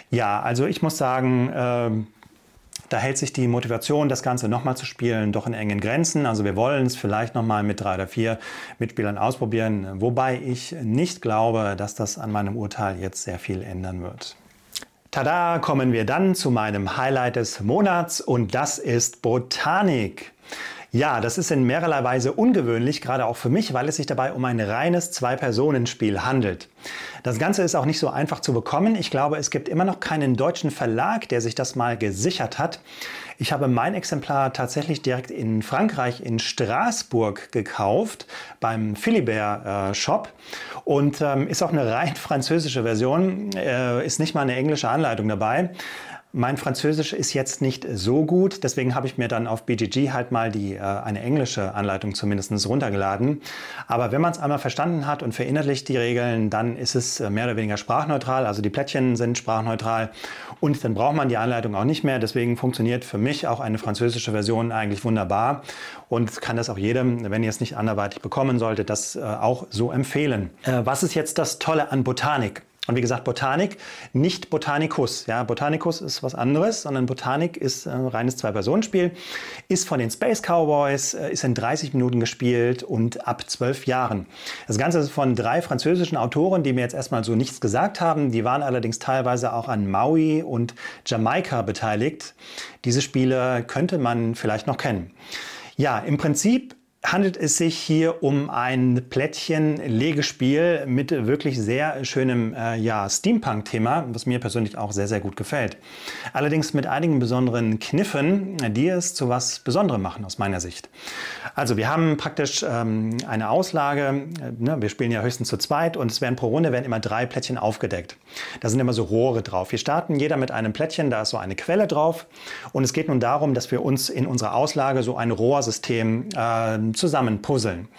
Ja, also ich muss sagen, äh, da hält sich die Motivation, das Ganze nochmal zu spielen, doch in engen Grenzen. Also wir wollen es vielleicht nochmal mit drei oder vier Mitspielern ausprobieren, wobei ich nicht glaube, dass das an meinem Urteil jetzt sehr viel ändern wird. Tada, kommen wir dann zu meinem Highlight des Monats und das ist Botanik. Ja, das ist in mehrerlei Weise ungewöhnlich, gerade auch für mich, weil es sich dabei um ein reines Zwei-Personen-Spiel handelt. Das Ganze ist auch nicht so einfach zu bekommen. Ich glaube, es gibt immer noch keinen deutschen Verlag, der sich das mal gesichert hat. Ich habe mein Exemplar tatsächlich direkt in Frankreich, in Straßburg gekauft, beim Philibert äh, Shop. Und ähm, ist auch eine rein französische Version, äh, ist nicht mal eine englische Anleitung dabei. Mein Französisch ist jetzt nicht so gut, deswegen habe ich mir dann auf B G G halt mal die, äh, eine englische Anleitung zumindest runtergeladen. Aber wenn man es einmal verstanden hat und verinnerlicht die Regeln, dann ist es mehr oder weniger sprachneutral. Also die Plättchen sind sprachneutral und dann braucht man die Anleitung auch nicht mehr. Deswegen funktioniert für mich auch eine französische Version eigentlich wunderbar und kann das auch jedem, wenn ihr es nicht anderweitig bekommen solltet, das äh, auch so empfehlen. Äh, was ist jetzt das Tolle an Botanik? Und wie gesagt, Botanik, nicht Botanicus. Ja, Botanicus ist was anderes, sondern Botanik ist äh, reines Zwei-Personen-Spiel, ist von den Space Cowboys, äh, ist in dreißig Minuten gespielt und ab zwölf Jahren. Das Ganze ist von drei französischen Autoren, die mir jetzt erstmal so nichts gesagt haben. Die waren allerdings teilweise auch an Maui und Jamaika beteiligt. Diese Spiele könnte man vielleicht noch kennen. Ja, im Prinzip handelt es sich hier um ein Plättchen-Legespiel mit wirklich sehr schönem äh, ja, Steampunk-Thema, was mir persönlich auch sehr, sehr gut gefällt. Allerdings mit einigen besonderen Kniffen, die es zu was Besonderem machen, aus meiner Sicht. Also wir haben praktisch ähm, eine Auslage, äh, ne, wir spielen ja höchstens zu zweit und es werden pro Runde werden immer drei Plättchen aufgedeckt. Da sind immer so Rohre drauf. Wir starten jeder mit einem Plättchen, da ist so eine Quelle drauf und es geht nun darum, dass wir uns in unserer Auslage so ein Rohrsystem äh, zusammen puzzeln.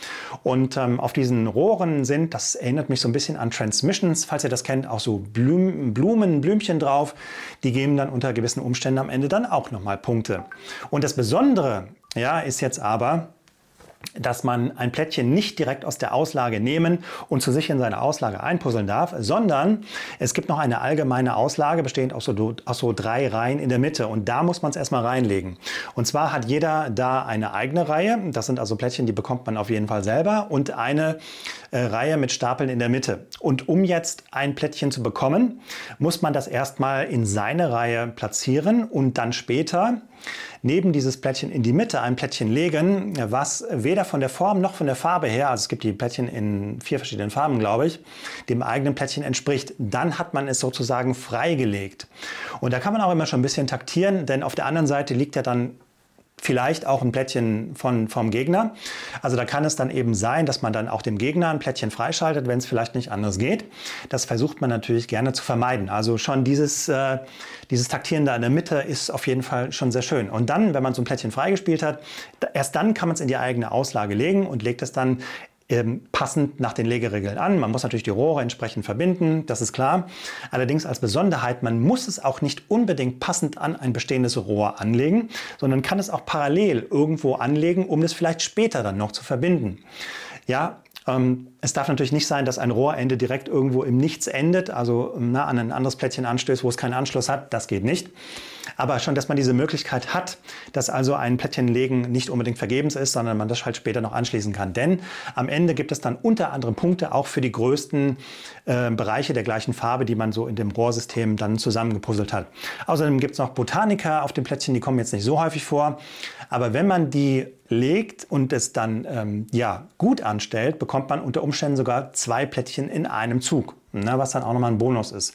Und ähm, auf diesen Rohren sind, das erinnert mich so ein bisschen an Transmissions, falls ihr das kennt, auch so Blüm, Blumen, Blümchen drauf. Die geben dann unter gewissen Umständen am Ende dann auch nochmal Punkte. Und das Besondere, ja, ist jetzt aber, dass man ein Plättchen nicht direkt aus der Auslage nehmen und zu sich in seine Auslage einpuzzeln darf, sondern es gibt noch eine allgemeine Auslage, bestehend aus so, aus so drei Reihen in der Mitte. Und da muss man es erstmal reinlegen. Und zwar hat jeder da eine eigene Reihe. Das sind also Plättchen, die bekommt man auf jeden Fall selber. Und eine äh, Reihe mit Stapeln in der Mitte. Und um jetzt ein Plättchen zu bekommen, muss man das erstmal in seine Reihe platzieren und dann später neben dieses Plättchen in die Mitte ein Plättchen legen, was weder von der Form noch von der Farbe her, also es gibt die Plättchen in vier verschiedenen Farben, glaube ich, dem eigenen Plättchen entspricht. Dann hat man es sozusagen freigelegt. Und da kann man auch immer schon ein bisschen taktieren, denn auf der anderen Seite liegt ja dann vielleicht auch ein Plättchen von, vom Gegner. Also da kann es dann eben sein, dass man dann auch dem Gegner ein Plättchen freischaltet, wenn es vielleicht nicht anders geht. Das versucht man natürlich gerne zu vermeiden. Also schon dieses, äh, dieses Taktieren da in der Mitte ist auf jeden Fall schon sehr schön. Und dann, wenn man so ein Plättchen freigespielt hat, erst dann kann man es in die eigene Auslage legen und legt es dann Ähm, passend nach den Legeregeln an. Man muss natürlich die Rohre entsprechend verbinden, das ist klar. Allerdings als Besonderheit, man muss es auch nicht unbedingt passend an ein bestehendes Rohr anlegen, sondern kann es auch parallel irgendwo anlegen, um es vielleicht später dann noch zu verbinden. Ja, ähm, es darf natürlich nicht sein, dass ein Rohrende direkt irgendwo im Nichts endet, also na, an ein anderes Plättchen anstößt, wo es keinen Anschluss hat, das geht nicht. Aber schon, dass man diese Möglichkeit hat, dass also ein Plättchenlegen nicht unbedingt vergebens ist, sondern man das halt später noch anschließen kann. Denn am Ende gibt es dann unter anderem Punkte auch für die größten äh, Bereiche der gleichen Farbe, die man so in dem Rohrsystem dann zusammengepuzzelt hat. Außerdem gibt es noch Botanika auf den Plättchen, die kommen jetzt nicht so häufig vor. Aber wenn man die legt und es dann ähm, ja, gut anstellt, bekommt man unter Umständen sogar zwei Plättchen in einem Zug. Na, was dann auch nochmal ein Bonus ist.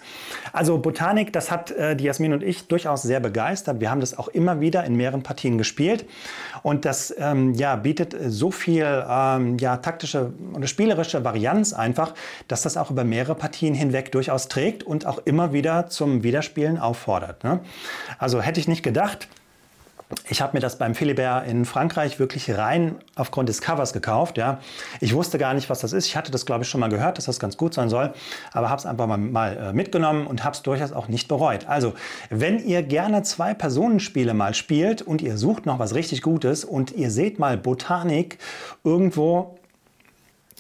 Also Botanik, das hat äh, die Jasmin und ich durchaus sehr begeistert. Wir haben das auch immer wieder in mehreren Partien gespielt. Und das ähm, ja, bietet so viel ähm, ja, taktische und spielerische Varianz einfach, dass das auch über mehrere Partien hinweg durchaus trägt und auch immer wieder zum Wiederspielen auffordert. Ne? Also hätte ich nicht gedacht. Ich habe mir das beim Philibert in Frankreich wirklich rein aufgrund des Covers gekauft. Ja. Ich wusste gar nicht, was das ist. Ich hatte das, glaube ich, schon mal gehört, dass das ganz gut sein soll. Aber habe es einfach mal, mal mitgenommen und habe es durchaus auch nicht bereut. Also, wenn ihr gerne Zwei-Personen-Spiele mal spielt und ihr sucht noch was richtig Gutes und ihr seht mal Botanik irgendwo,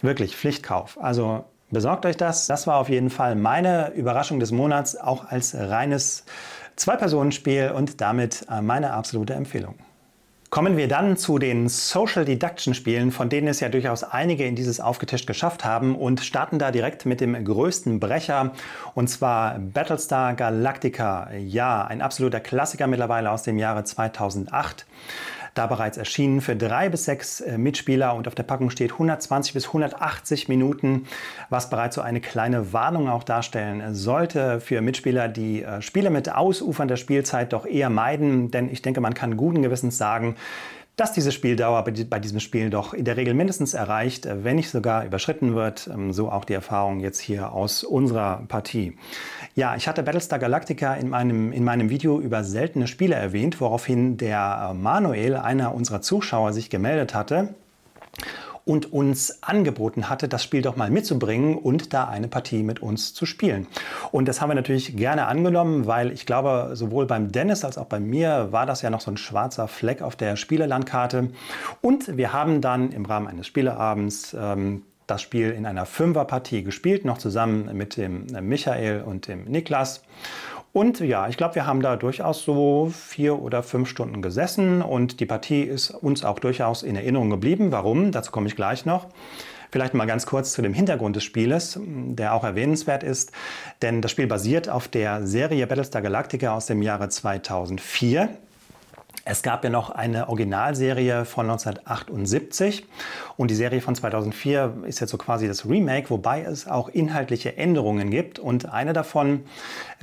wirklich Pflichtkauf. Also besorgt euch das. Das war auf jeden Fall meine Überraschung des Monats, auch als reines Zwei-Personen-Spiel und damit meine absolute Empfehlung. Kommen wir dann zu den Social Deduction Spielen, von denen es ja durchaus einige in dieses Aufgetischt geschafft haben und starten da direkt mit dem größten Brecher und zwar Battlestar Galactica. Ja, ein absoluter Klassiker mittlerweile aus dem Jahre zweitausendacht. Da bereits erschienen für drei bis sechs äh, Mitspieler und auf der Packung steht hundertzwanzig bis hundertachtzig Minuten, was bereits so eine kleine Warnung auch darstellen sollte für Mitspieler, die äh, Spiele mit ausufernder Spielzeit doch eher meiden, denn ich denke, man kann guten Gewissens sagen, dass diese Spieldauer bei diesem Spiel doch in der Regel mindestens erreicht, wenn nicht sogar überschritten wird. So auch die Erfahrung jetzt hier aus unserer Partie. Ja, ich hatte Battlestar Galactica in meinem, in meinem Video über seltene Spiele erwähnt, woraufhin der Manuel, einer unserer Zuschauer, sich gemeldet hatte und uns angeboten hatte, das Spiel doch mal mitzubringen und da eine Partie mit uns zu spielen. Und das haben wir natürlich gerne angenommen, weil ich glaube, sowohl beim Dennis als auch bei mir war das ja noch so ein schwarzer Fleck auf der Spielerlandkarte. Und wir haben dann im Rahmen eines Spieleabends ähm, das Spiel in einer Fünferpartie gespielt, noch zusammen mit dem Michael und dem Niklas. Und ja, ich glaube, wir haben da durchaus so vier oder fünf Stunden gesessen und die Partie ist uns auch durchaus in Erinnerung geblieben. Warum? Dazu komme ich gleich noch. Vielleicht mal ganz kurz zu dem Hintergrund des Spieles, der auch erwähnenswert ist, denn das Spiel basiert auf der Serie Battlestar Galactica aus dem Jahre zweitausendvier. Es gab ja noch eine Originalserie von neunzehnhundertachtundsiebzig und die Serie von zweitausendvier ist jetzt so quasi das Remake, wobei es auch inhaltliche Änderungen gibt. Und eine davon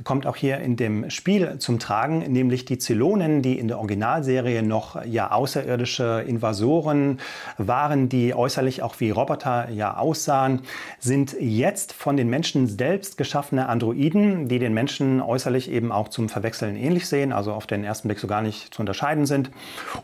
kommt auch hier in dem Spiel zum Tragen, nämlich die Zylonen, die in der Originalserie noch ja außerirdische Invasoren waren, die äußerlich auch wie Roboter ja aussahen, sind jetzt von den Menschen selbst geschaffene Androiden, die den Menschen äußerlich eben auch zum Verwechseln ähnlich sehen, also auf den ersten Blick so gar nicht zu unterscheiden sind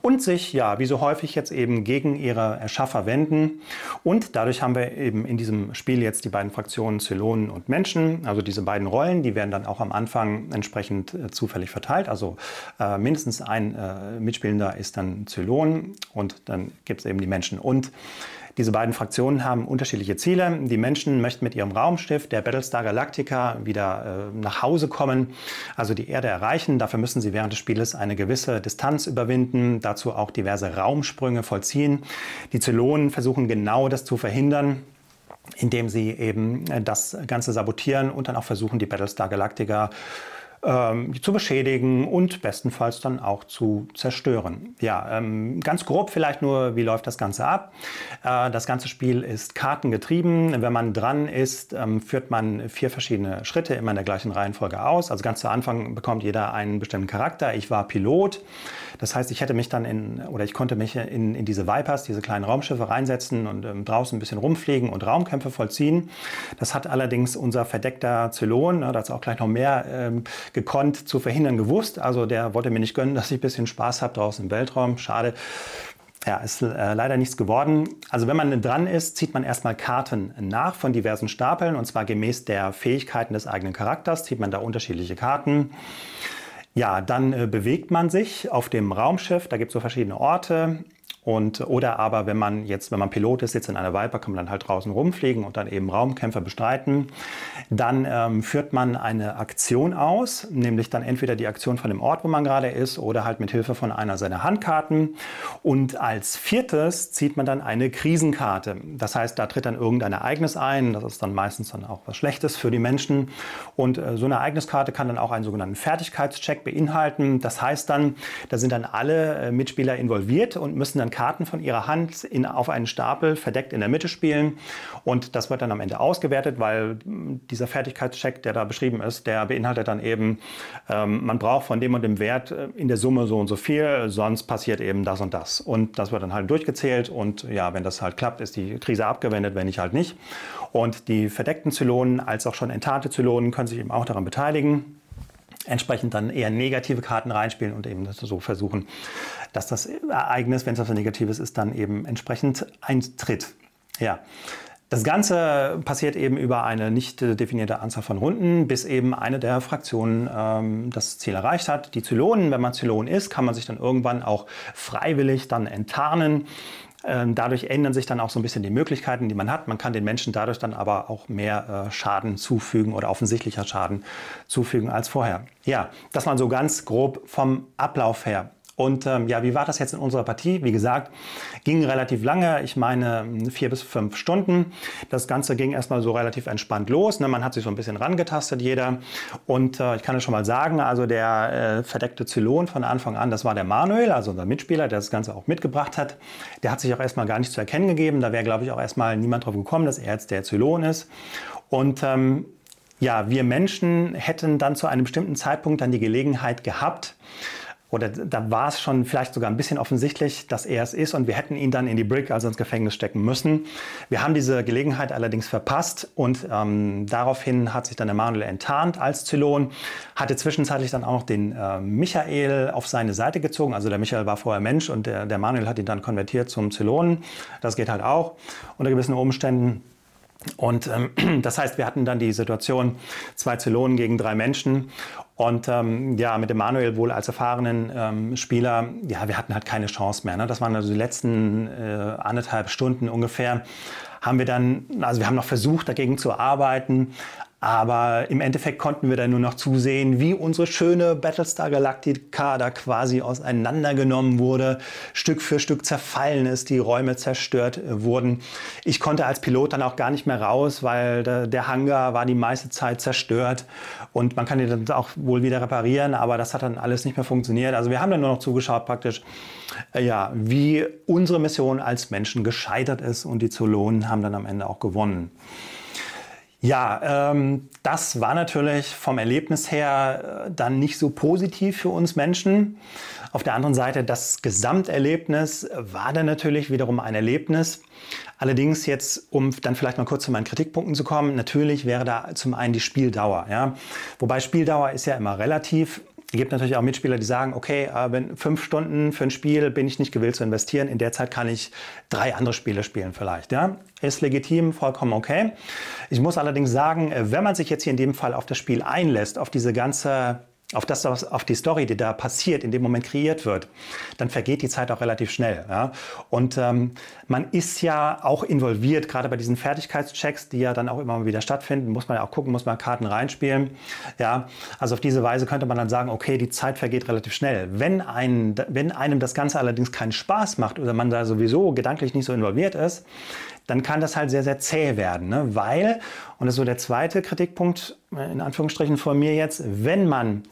und sich, ja, wie so häufig jetzt eben gegen ihre Erschaffer wenden. Und dadurch haben wir eben in diesem Spiel jetzt die beiden Fraktionen Zylonen und Menschen, also diese beiden Rollen, die werden dann auch am Anfang entsprechend äh, zufällig verteilt. Also äh, mindestens ein äh, Mitspielender ist dann Zylon und dann gibt es eben die Menschen. Und diese beiden Fraktionen haben unterschiedliche Ziele. Die Menschen möchten mit ihrem Raumschiff, der Battlestar Galactica, wieder äh, nach Hause kommen, also die Erde erreichen. Dafür müssen sie während des Spieles eine gewisse Distanz überwinden, dazu auch diverse Raumsprünge vollziehen. Die Zylonen versuchen genau das zu verhindern, indem sie eben das Ganze sabotieren und dann auch versuchen, die Battlestar Galactica Ähm, zu beschädigen und bestenfalls dann auch zu zerstören. Ja, ähm, ganz grob vielleicht nur, wie läuft das Ganze ab? Äh, das ganze Spiel ist kartengetrieben. Wenn man dran ist, ähm, führt man vier verschiedene Schritte immer in der gleichen Reihenfolge aus. Also ganz zu Anfang bekommt jeder einen bestimmten Charakter. Ich war Pilot. Das heißt, ich hätte mich dann in, oder ich konnte mich in, in diese Vipers, diese kleinen Raumschiffe reinsetzen und ähm, draußen ein bisschen rumfliegen und Raumkämpfe vollziehen. Das hat allerdings unser verdeckter Zylon, ne, dazu auch gleich noch mehr, ähm, gekonnt zu verhindern gewusst. Also der wollte mir nicht gönnen, dass ich ein bisschen Spaß habe draußen im Weltraum. Schade. Ja, ist äh, leider nichts geworden. Also wenn man dran ist, zieht man erstmal Karten nach von diversen Stapeln und zwar gemäß der Fähigkeiten des eigenen Charakters zieht man da unterschiedliche Karten. Ja, dann äh, bewegt man sich auf dem Raumschiff. Da gibt es so verschiedene Orte. Und, oder aber, wenn man jetzt, wenn man Pilot ist, sitzt in einer Viper, kann man dann halt draußen rumfliegen und dann eben Raumkämpfe bestreiten. Dann ähm, führt man eine Aktion aus, nämlich dann entweder die Aktion von dem Ort, wo man gerade ist, oder halt mit Hilfe von einer seiner Handkarten. Und als viertes zieht man dann eine Krisenkarte. Das heißt, da tritt dann irgendein Ereignis ein. Das ist dann meistens dann auch was Schlechtes für die Menschen. Und äh, so eine Ereigniskarte kann dann auch einen sogenannten Fertigkeitscheck beinhalten. Das heißt dann, da sind dann alle äh, Mitspieler involviert und müssen dann Karten von ihrer Hand in, auf einen Stapel verdeckt in der Mitte spielen und das wird dann am Ende ausgewertet, weil dieser Fertigkeitscheck, der da beschrieben ist, der beinhaltet dann eben, ähm, man braucht von dem und dem Wert in der Summe so und so viel, sonst passiert eben das und das. Und das wird dann halt durchgezählt und ja, wenn das halt klappt, ist die Krise abgewendet, wenn nicht, halt nicht. Und die verdeckten Zylonen als auch schon enttarnte Zylonen können sich eben auch daran beteiligen. Entsprechend dann eher negative Karten reinspielen und eben so versuchen, dass das Ereignis, wenn es etwas Negatives ist, dann eben entsprechend eintritt. Ja. Das Ganze passiert eben über eine nicht definierte Anzahl von Runden, bis eben eine der Fraktionen ähm, das Ziel erreicht hat. Die Zylonen, wenn man Zylon ist, kann man sich dann irgendwann auch freiwillig dann enttarnen. Dadurch ändern sich dann auch so ein bisschen die Möglichkeiten, die man hat. Man kann den Menschen dadurch dann aber auch mehr äh, Schaden zufügen oder offensichtlicher Schaden zufügen als vorher. Ja, das mal so ganz grob vom Ablauf her. Und ähm, ja, wie war das jetzt in unserer Partie? Wie gesagt, ging relativ lange, ich meine vier bis fünf Stunden. Das Ganze ging erstmal so relativ entspannt los. Ne? Man hat sich so ein bisschen rangetastet, jeder. Und äh, ich kann es schon mal sagen, also der äh, verdeckte Zylon von Anfang an, das war der Manuel, also unser Mitspieler, der das Ganze auch mitgebracht hat. Der hat sich auch erstmal gar nicht zu erkennen gegeben. Da wäre, glaube ich, auch erstmal niemand drauf gekommen, dass er jetzt der Zylon ist. Und ähm, ja, wir Menschen hätten dann zu einem bestimmten Zeitpunkt dann die Gelegenheit gehabt, oder da war es schon vielleicht sogar ein bisschen offensichtlich, dass er es ist und wir hätten ihn dann in die Brick, also ins Gefängnis stecken müssen. Wir haben diese Gelegenheit allerdings verpasst und ähm, daraufhin hat sich dann der Manuel enttarnt als Zylon, hatte zwischenzeitlich dann auch noch den äh, Michael auf seine Seite gezogen. Also der Michael war vorher Mensch und der, der Manuel hat ihn dann konvertiert zum Zylonen. Das geht halt auch unter gewissen Umständen. Und ähm, das heißt, wir hatten dann die Situation, zwei Zylonen gegen drei Menschen. Und ähm, ja, mit dem Manuel wohl als erfahrenen ähm, Spieler, ja, wir hatten halt keine Chance mehr. Ne? Das waren also die letzten äh, anderthalb Stunden ungefähr, haben wir dann, also wir haben noch versucht, dagegen zu arbeiten. Aber im Endeffekt konnten wir dann nur noch zusehen, wie unsere schöne Battlestar Galactica da quasi auseinandergenommen wurde, Stück für Stück zerfallen ist, die Räume zerstört wurden. Ich konnte als Pilot dann auch gar nicht mehr raus, weil der Hangar war die meiste Zeit zerstört und man kann den dann auch wohl wieder reparieren, aber das hat dann alles nicht mehr funktioniert. Also wir haben dann nur noch zugeschaut praktisch, ja, wie unsere Mission als Menschen gescheitert ist und die Zylonen haben dann am Ende auch gewonnen. Ja, ähm, das war natürlich vom Erlebnis her äh, dann nicht so positiv für uns Menschen. Auf der anderen Seite, das Gesamterlebnis war dann natürlich wiederum ein Erlebnis. Allerdings jetzt, um dann vielleicht mal kurz zu meinen Kritikpunkten zu kommen, natürlich wäre da zum einen die Spieldauer. Ja? Wobei Spieldauer ist ja immer relativ. Es gibt natürlich auch Mitspieler, die sagen, okay, wenn fünf Stunden für ein Spiel bin ich nicht gewillt zu investieren, in der Zeit kann ich drei andere Spiele spielen vielleicht. Ja? Ist legitim, vollkommen okay. Ich muss allerdings sagen, wenn man sich jetzt hier in dem Fall auf das Spiel einlässt, auf diese ganze, auf das, auf die Story, die da passiert, in dem Moment kreiert wird, dann vergeht die Zeit auch relativ schnell. Ja? Und ähm, man ist ja auch involviert, gerade bei diesen Fertigkeitschecks, die ja dann auch immer wieder stattfinden, muss man ja auch gucken, muss man Karten reinspielen. Ja? Also auf diese Weise könnte man dann sagen, okay, die Zeit vergeht relativ schnell. Wenn, ein, wenn einem das Ganze allerdings keinen Spaß macht oder man da sowieso gedanklich nicht so involviert ist, dann kann das halt sehr, sehr zäh werden, ne? Weil, und das ist so der zweite Kritikpunkt, in Anführungsstrichen von mir jetzt, wenn man,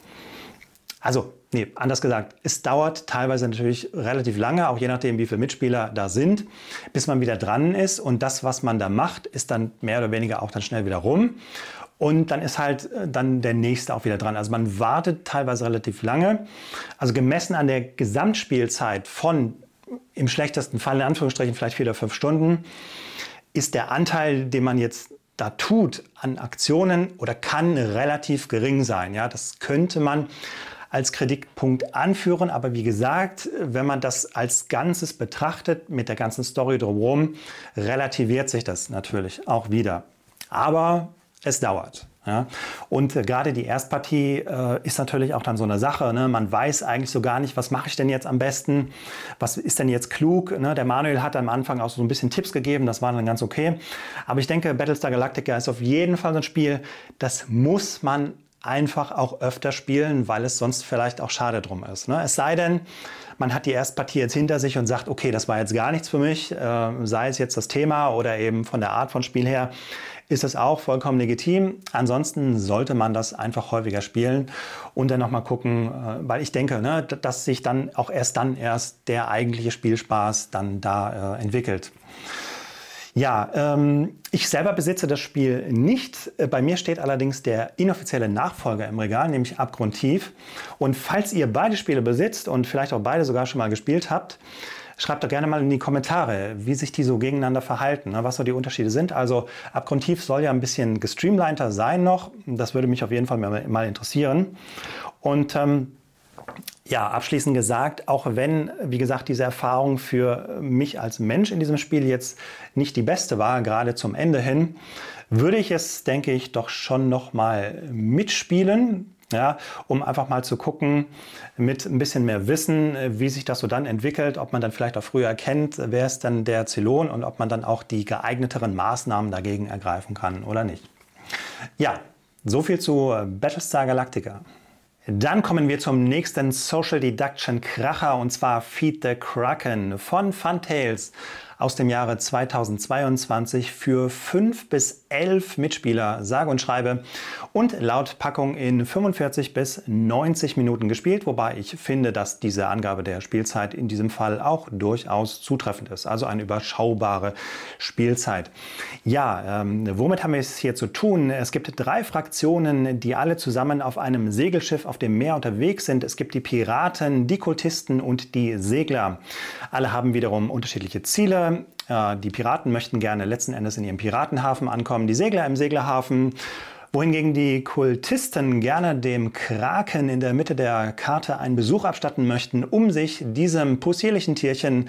also nee, anders gesagt, es dauert teilweise natürlich relativ lange, auch je nachdem, wie viele Mitspieler da sind, bis man wieder dran ist und das, was man da macht, ist dann mehr oder weniger auch dann schnell wieder rum. Und dann ist halt dann der nächste auch wieder dran. Also man wartet teilweise relativ lange. Also gemessen an der Gesamtspielzeit von im schlechtesten Fall, in Anführungsstrichen, vielleicht vier oder fünf Stunden, ist der Anteil, den man jetzt da tut an Aktionen oder kann relativ gering sein. Ja, das könnte man als Kritikpunkt anführen, aber wie gesagt, wenn man das als Ganzes betrachtet, mit der ganzen Story drumherum, relativiert sich das natürlich auch wieder. Aber es dauert. Ja. Und äh, gerade die Erstpartie äh, ist natürlich auch dann so eine Sache. Ne? Man weiß eigentlich so gar nicht, was mache ich denn jetzt am besten? Was ist denn jetzt klug? Ne? Der Manuel hat am Anfang auch so ein bisschen Tipps gegeben, das war dann ganz okay. Aber ich denke, Battlestar Galactica ist auf jeden Fall so ein Spiel, das muss man einfach auch öfter spielen, weil es sonst vielleicht auch schade drum ist. Ne? Es sei denn, man hat die Erstpartie jetzt hinter sich und sagt, okay, das war jetzt gar nichts für mich, äh, sei es jetzt das Thema oder eben von der Art von Spiel her, ist das auch vollkommen legitim. Ansonsten sollte man das einfach häufiger spielen und dann nochmal gucken, weil ich denke, ne, dass sich dann auch erst dann erst der eigentliche Spielspaß dann da äh, entwickelt. Ja, ähm, ich selber besitze das Spiel nicht. Bei mir steht allerdings der inoffizielle Nachfolger im Regal, nämlich Abgrundtief. Und falls ihr beide Spiele besitzt und vielleicht auch beide sogar schon mal gespielt habt, schreibt doch gerne mal in die Kommentare, wie sich die so gegeneinander verhalten, ne, was so die Unterschiede sind. Also Abgrundtief soll ja ein bisschen gestreamliner sein noch. Das würde mich auf jeden Fall mal, mal interessieren. Und ähm, ja, abschließend gesagt, auch wenn, wie gesagt, diese Erfahrung für mich als Mensch in diesem Spiel jetzt nicht die beste war, gerade zum Ende hin, würde ich es, denke ich, doch schon noch mal mitspielen. Ja, um einfach mal zu gucken, mit ein bisschen mehr Wissen, wie sich das so dann entwickelt, ob man dann vielleicht auch früher erkennt, wer ist dann der Zylon und ob man dann auch die geeigneteren Maßnahmen dagegen ergreifen kann oder nicht. Ja, so viel zu Battlestar Galactica. Dann kommen wir zum nächsten Social Deduction Kracher und zwar Feed the Kraken von Funtails aus dem Jahre zweitausendzweiundzwanzig für fünf bis elf Mitspieler, sage und schreibe, und laut Packung in fünfundvierzig bis neunzig Minuten gespielt, wobei ich finde, dass diese Angabe der Spielzeit in diesem Fall auch durchaus zutreffend ist, also eine überschaubare Spielzeit. Ja, ähm, womit haben wir es hier zu tun? Es gibt drei Fraktionen, die alle zusammen auf einem Segelschiff auf dem Meer unterwegs sind. Es gibt die Piraten, die Kultisten und die Segler. Alle haben wiederum unterschiedliche Ziele. Die Piraten möchten gerne letzten Endes in ihrem Piratenhafen ankommen, die Segler im Seglerhafen, wohingegen die Kultisten gerne dem Kraken in der Mitte der Karte einen Besuch abstatten möchten, um sich diesem possierlichen Tierchen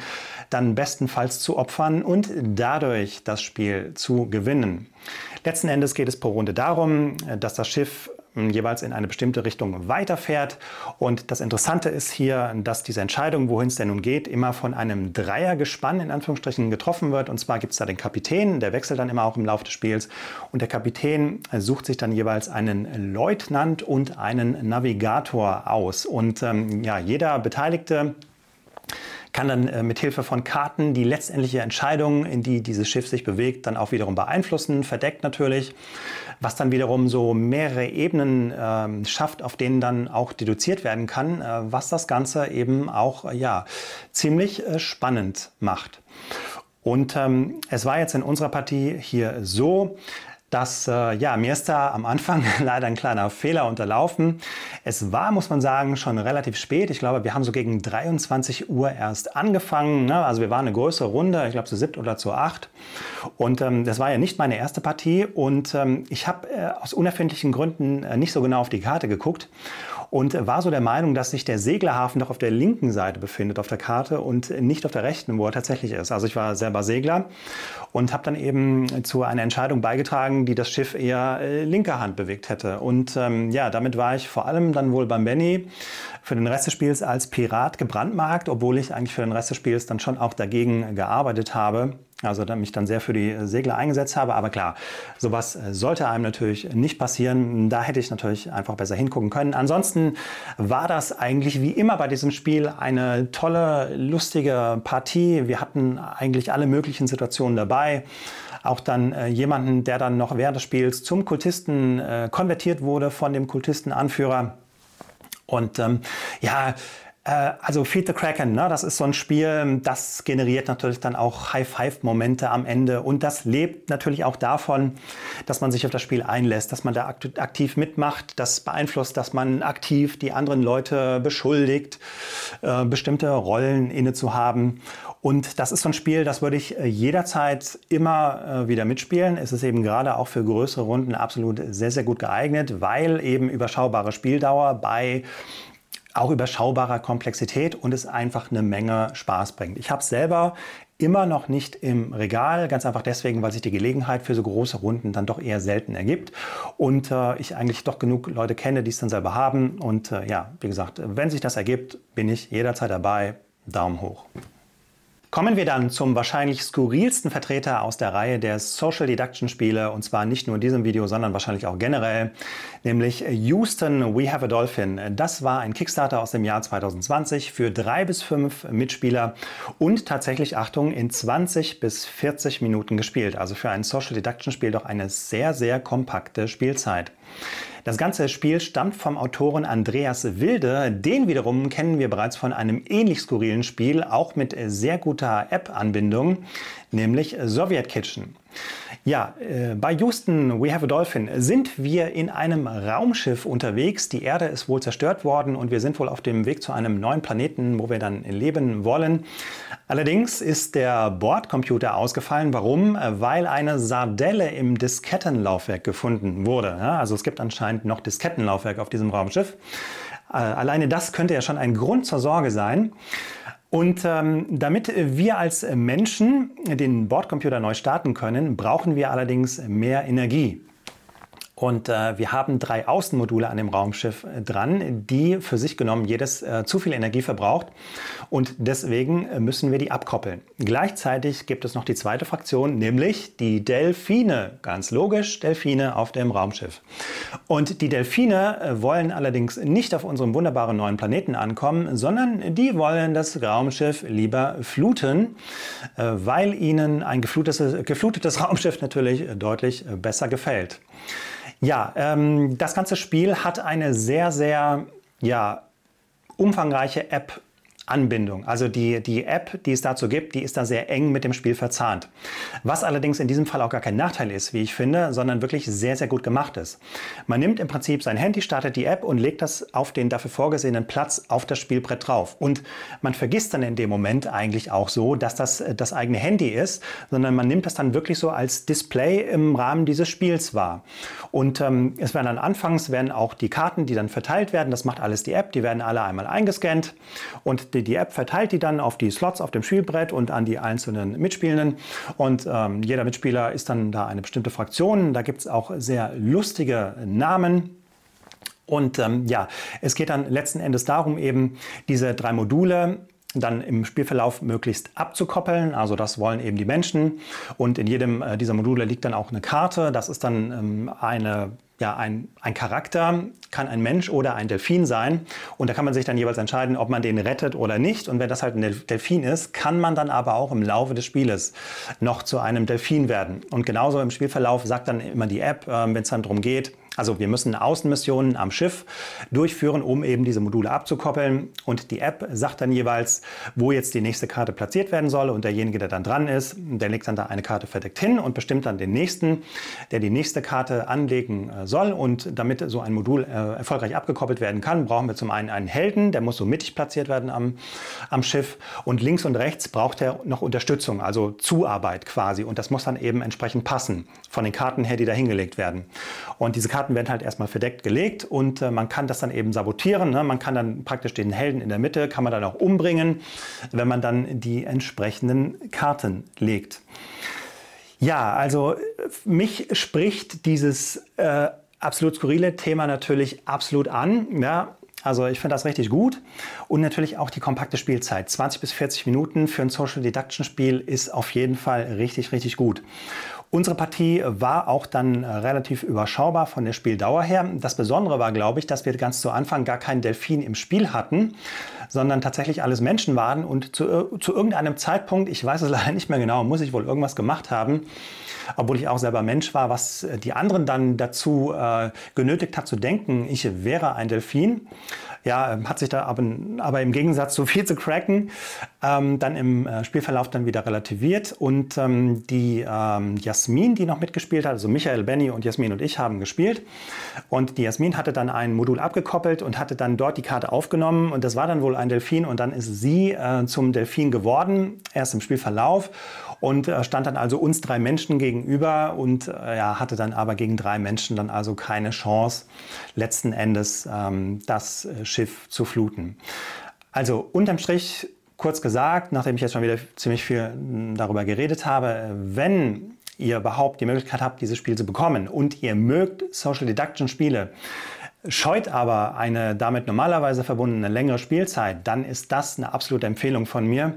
dann bestenfalls zu opfern und dadurch das Spiel zu gewinnen. Letzten Endes geht es pro Runde darum, dass das Schiff jeweils in eine bestimmte Richtung weiterfährt. Und das Interessante ist hier, dass diese Entscheidung, wohin es denn nun geht, immer von einem Dreiergespann in Anführungsstrichen getroffen wird. Und zwar gibt es da den Kapitän, der wechselt dann immer auch im Laufe des Spiels. Und der Kapitän sucht sich dann jeweils einen Leutnant und einen Navigator aus. Und ähm, ja, jeder Beteiligte kann dann äh, mit Hilfe von Karten die letztendliche Entscheidung, in die dieses Schiff sich bewegt, dann auch wiederum beeinflussen, verdeckt natürlich, was dann wiederum so mehrere Ebenen äh, schafft, auf denen dann auch deduziert werden kann, äh, was das Ganze eben auch äh, ja, ziemlich äh, spannend macht. Und ähm, es war jetzt in unserer Partie hier so, dass, äh, ja, mir ist da am Anfang leider ein kleiner Fehler unterlaufen. Es war, muss man sagen, schon relativ spät. Ich glaube, wir haben so gegen dreiundzwanzig Uhr erst angefangen, ne? Also wir waren eine größere Runde, ich glaube zu siebt oder zu acht. Und ähm, das war ja nicht meine erste Partie. Und ähm, ich habe äh, aus unerfindlichen Gründen äh, nicht so genau auf die Karte geguckt und äh, war so der Meinung, dass sich der Seglerhafen doch auf der linken Seite befindet auf der Karte und nicht auf der rechten, wo er tatsächlich ist. Also ich war selber Segler und habe dann eben zu einer Entscheidung beigetragen, die das Schiff eher äh, linker Hand bewegt hätte. Und ähm, ja, damit war ich vor allem dann wohl beim Benny für den Rest des Spiels als Pirat gebrandmarkt, obwohl ich eigentlich für den Rest des Spiels dann schon auch dagegen gearbeitet habe. Also dann mich dann sehr für die Segler eingesetzt habe. Aber klar, sowas sollte einem natürlich nicht passieren. Da hätte ich natürlich einfach besser hingucken können. Ansonsten war das eigentlich wie immer bei diesem Spiel eine tolle, lustige Partie. Wir hatten eigentlich alle möglichen Situationen dabei. Auch dann äh, jemanden, der dann noch während des Spiels zum Kultisten äh, konvertiert wurde von dem Kultistenanführer. Und ähm, ja, also Feed the Kraken, ne? Das ist so ein Spiel, das generiert natürlich dann auch High-Five-Momente am Ende. Und das lebt natürlich auch davon, dass man sich auf das Spiel einlässt, dass man da aktiv mitmacht, das beeinflusst, dass man aktiv die anderen Leute beschuldigt, äh, bestimmte Rollen inne zu haben. Und das ist so ein Spiel, das würde ich jederzeit immer äh, wieder mitspielen. Es ist eben gerade auch für größere Runden absolut sehr, sehr gut geeignet, weil eben überschaubare Spieldauer bei auch überschaubarer Komplexität und es einfach eine Menge Spaß bringt. Ich habe es selber immer noch nicht im Regal, ganz einfach deswegen, weil sich die Gelegenheit für so große Runden dann doch eher selten ergibt und äh, ich eigentlich doch genug Leute kenne, die es dann selber haben. Und äh, ja, wie gesagt, wenn sich das ergibt, bin ich jederzeit dabei. Daumen hoch. Kommen wir dann zum wahrscheinlich skurrilsten Vertreter aus der Reihe der Social Deduction Spiele, und zwar nicht nur in diesem Video, sondern wahrscheinlich auch generell, nämlich Houston, We Have a Dolphin. Das war ein Kickstarter aus dem Jahr zweitausendzwanzig für drei bis fünf Mitspieler und tatsächlich, Achtung, in zwanzig bis vierzig Minuten gespielt. Also für ein Social Deduction Spiel doch eine sehr, sehr kompakte Spielzeit. Das ganze Spiel stammt vom Autoren Andreas Wilde. Den wiederum kennen wir bereits von einem ähnlich skurrilen Spiel, auch mit sehr guter App-Anbindung, nämlich Soviet Kitchen. Ja, äh, bei Houston, We Have a Dolphin sind wir in einem Raumschiff unterwegs. Die Erde ist wohl zerstört worden und wir sind wohl auf dem Weg zu einem neuen Planeten, wo wir dann leben wollen. Allerdings ist der Bordcomputer ausgefallen. Warum? Weil eine Sardelle im Diskettenlaufwerk gefunden wurde. Ja, also es gibt anscheinend noch Diskettenlaufwerk auf diesem Raumschiff. Äh, alleine das könnte ja schon ein Grund zur Sorge sein. Und ähm, damit wir als Menschen den Bordcomputer neu starten können, brauchen wir allerdings mehr Energie. Und äh, wir haben drei Außenmodule an dem Raumschiff dran, die für sich genommen jedes äh, zu viel Energie verbraucht. Und deswegen müssen wir die abkoppeln. Gleichzeitig gibt es noch die zweite Fraktion, nämlich die Delfine. Ganz logisch, Delfine auf dem Raumschiff. Und die Delfine wollen allerdings nicht auf unserem wunderbaren neuen Planeten ankommen, sondern die wollen das Raumschiff lieber fluten, äh, weil ihnen ein geflutetes, geflutetes Raumschiff natürlich deutlich besser gefällt. Ja, ähm, das ganze Spiel hat eine sehr, sehr ja, umfangreiche App-Anbindung. Also die, die App, die es dazu gibt, die ist da sehr eng mit dem Spiel verzahnt. Was allerdings in diesem Fall auch gar kein Nachteil ist, wie ich finde, sondern wirklich sehr, sehr gut gemacht ist. Man nimmt im Prinzip sein Handy, startet die App und legt das auf den dafür vorgesehenen Platz auf das Spielbrett drauf. Und man vergisst dann in dem Moment eigentlich auch so, dass das das eigene Handy ist, sondern man nimmt das dann wirklich so als Display im Rahmen dieses Spiels wahr. Und ähm, es werden dann anfangs werden auch die Karten, die dann verteilt werden, das macht alles die App, die werden alle einmal eingescannt und die, die App verteilt die dann auf die Slots auf dem Spielbrett und an die einzelnen Mitspielenden. Und ähm, jeder Mitspieler ist dann da eine bestimmte Fraktion, da gibt es auch sehr lustige Namen. Und ähm, ja, es geht dann letzten Endes darum, eben diese drei Module dann im Spielverlauf möglichst abzukoppeln. Also das wollen eben die Menschen. Und in jedem äh, dieser Module liegt dann auch eine Karte. Das ist dann ähm, eine, ja, ein, ein Charakter, kann ein Mensch oder ein Delfin sein. Und da kann man sich dann jeweils entscheiden, ob man den rettet oder nicht. Und wenn das halt ein Delfin ist, kann man dann aber auch im Laufe des Spieles noch zu einem Delfin werden. Und genauso im Spielverlauf sagt dann immer die App, äh, wenn es dann darum geht, also wir müssen Außenmissionen am Schiff durchführen, um eben diese Module abzukoppeln. Und die App sagt dann jeweils, wo jetzt die nächste Karte platziert werden soll. Und derjenige, der dann dran ist, der legt dann da eine Karte verdeckt hin und bestimmt dann den nächsten, der die nächste Karte anlegen soll. Und damit so ein Modul äh, erfolgreich abgekoppelt werden kann, brauchen wir zum einen einen Helden, der muss so mittig platziert werden am, am Schiff. Und links und rechts braucht er noch Unterstützung, also Zuarbeit quasi. Und das muss dann eben entsprechend passen von den Karten her, die da hingelegt werden. Und diese Karten werden halt erstmal verdeckt gelegt und äh, man kann das dann eben sabotieren. Ne? Man kann dann praktisch den Helden in der Mitte, kann man dann auch umbringen, wenn man dann die entsprechenden Karten legt. Ja, also mich spricht dieses äh, absolut skurrile Thema natürlich absolut an. Ja? Also ich finde das richtig gut und natürlich auch die kompakte Spielzeit. zwanzig bis vierzig Minuten für ein Social Deduction Spiel ist auf jeden Fall richtig, richtig gut. Unsere Partie war auch dann relativ überschaubar von der Spieldauer her. Das Besondere war, glaube ich, dass wir ganz zu Anfang gar keinen Delfin im Spiel hatten, sondern tatsächlich alles Menschen waren. Und zu, zu irgendeinem Zeitpunkt, ich weiß es leider nicht mehr genau, muss ich wohl irgendwas gemacht haben, obwohl ich auch selber Mensch war, was die anderen dann dazu äh, genötigt hat zu denken, ich wäre ein Delfin. Ja, hat sich da aber, aber im Gegensatz zu Feed the Kraken ähm, dann im Spielverlauf dann wieder relativiert. Und ähm, die ähm, Jasmin, die noch mitgespielt hat, also Michael, Benny und Jasmin und ich haben gespielt. Und die Jasmin hatte dann ein Modul abgekoppelt und hatte dann dort die Karte aufgenommen. Und das war dann wohl ein Delfin. Und dann ist sie äh, zum Delfin geworden, erst im Spielverlauf. Und äh, stand dann also uns drei Menschen gegenüber und äh, ja, hatte dann aber gegen drei Menschen dann also keine Chance, letzten Endes ähm, das äh, Schiff zu fluten. Also unterm Strich, kurz gesagt, nachdem ich jetzt schon wieder ziemlich viel darüber geredet habe, wenn ihr überhaupt die Möglichkeit habt, dieses Spiel zu bekommen und ihr mögt Social Deduction Spiele, scheut aber eine damit normalerweise verbundene längere Spielzeit, dann ist das eine absolute Empfehlung von mir.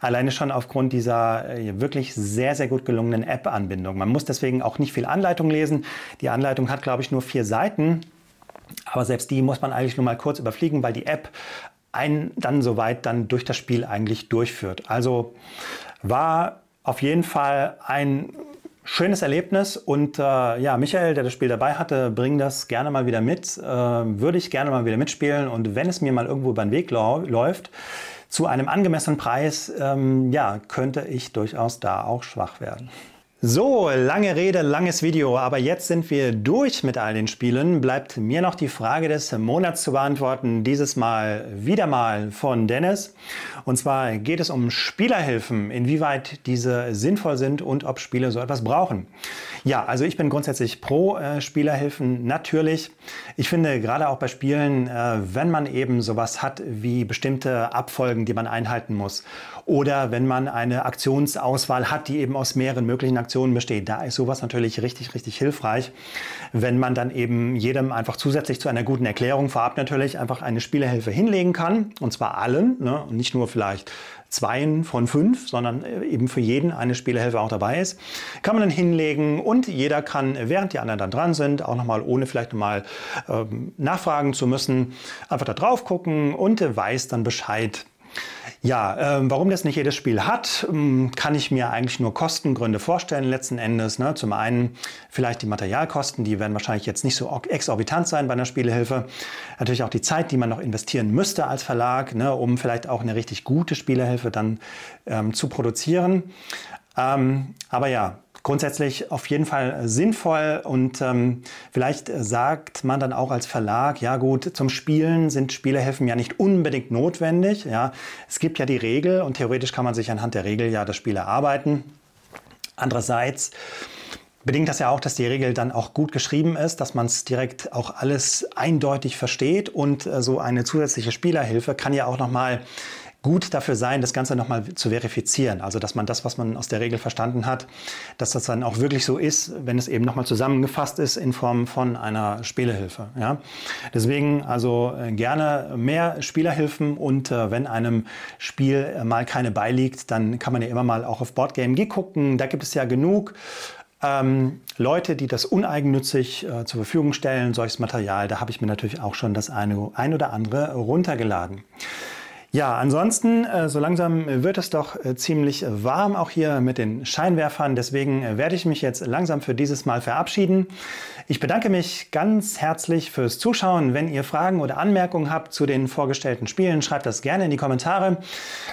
Alleine schon aufgrund dieser wirklich sehr, sehr gut gelungenen App-Anbindung. Man muss deswegen auch nicht viel Anleitung lesen. Die Anleitung hat, glaube ich, nur vier Seiten. Aber selbst die muss man eigentlich nur mal kurz überfliegen, weil die App einen dann soweit dann durch das Spiel eigentlich durchführt. Also war auf jeden Fall ein schönes Erlebnis und äh, ja, Michael, der das Spiel dabei hatte, bringt das gerne mal wieder mit, äh, würde ich gerne mal wieder mitspielen und wenn es mir mal irgendwo über den Weg läuft, zu einem angemessenen Preis, ähm, ja, könnte ich durchaus da auch schwach werden. So, lange Rede, langes Video, aber jetzt sind wir durch mit all den Spielen. Bleibt mir noch die Frage des Monats zu beantworten, dieses Mal wieder mal von Dennis. Und zwar geht es um Spielerhilfen, inwieweit diese sinnvoll sind und ob Spiele so etwas brauchen. Ja, also ich bin grundsätzlich pro äh, Spielerhilfen, natürlich. Ich finde gerade auch bei Spielen, äh, wenn man eben sowas hat wie bestimmte Abfolgen, die man einhalten muss, oder wenn man eine Aktionsauswahl hat, die eben aus mehreren möglichen Aktionen besteht. Da ist sowas natürlich richtig, richtig hilfreich, wenn man dann eben jedem einfach zusätzlich zu einer guten Erklärung vorab natürlich einfach eine Spielerhilfe hinlegen kann, und zwar allen, ne? Und nicht nur vielleicht zweien von fünf, sondern eben für jeden eine Spielerhilfe auch dabei ist, kann man dann hinlegen und jeder kann, während die anderen dann dran sind, auch nochmal, ohne vielleicht nochmal ähm, nachfragen zu müssen, einfach da drauf gucken und weiß dann Bescheid. Ja, ähm, warum das nicht jedes Spiel hat, ähm, kann ich mir eigentlich nur Kostengründe vorstellen letzten Endes. Ne? Zum einen vielleicht die Materialkosten, die werden wahrscheinlich jetzt nicht so exorbitant sein bei einer Spielehilfe. Natürlich auch die Zeit, die man noch investieren müsste als Verlag, ne? Um vielleicht auch eine richtig gute Spielehilfe dann ähm, zu produzieren. Ähm, aber ja, grundsätzlich auf jeden Fall sinnvoll und ähm, vielleicht sagt man dann auch als Verlag, ja gut, zum Spielen sind Spielehilfen ja nicht unbedingt notwendig. Ja. Es gibt ja die Regel und theoretisch kann man sich anhand der Regel ja das Spiel erarbeiten. Andererseits bedingt das ja auch, dass die Regel dann auch gut geschrieben ist, dass man es direkt auch alles eindeutig versteht und äh, so eine zusätzliche Spielerhilfe kann ja auch nochmal gut dafür sein, das Ganze nochmal zu verifizieren. Also dass man das, was man aus der Regel verstanden hat, dass das dann auch wirklich so ist, wenn es eben nochmal zusammengefasst ist in Form von einer Spielehilfe. Ja? Deswegen also gerne mehr Spielerhilfen, und äh, wenn einem Spiel mal keine beiliegt, dann kann man ja immer mal auch auf BoardgameGeek gucken. Da gibt es ja genug Ähm, Leute, die das uneigennützig äh, zur Verfügung stellen, solches Material. Da habe ich mir natürlich auch schon das eine, ein oder andere runtergeladen. Ja, ansonsten, äh, so langsam wird es doch äh, ziemlich warm, auch hier mit den Scheinwerfern. Deswegen äh, werde ich mich jetzt langsam für dieses Mal verabschieden. Ich bedanke mich ganz herzlich fürs Zuschauen. Wenn ihr Fragen oder Anmerkungen habt zu den vorgestellten Spielen, schreibt das gerne in die Kommentare.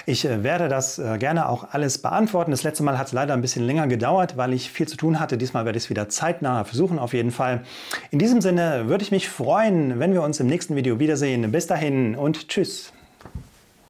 Ich äh, werde das äh, gerne auch alles beantworten. Das letzte Mal hat es leider ein bisschen länger gedauert, weil ich viel zu tun hatte. Diesmal werde ich es wieder zeitnah versuchen, auf jeden Fall. In diesem Sinne würde ich mich freuen, wenn wir uns im nächsten Video wiedersehen. Bis dahin und tschüss.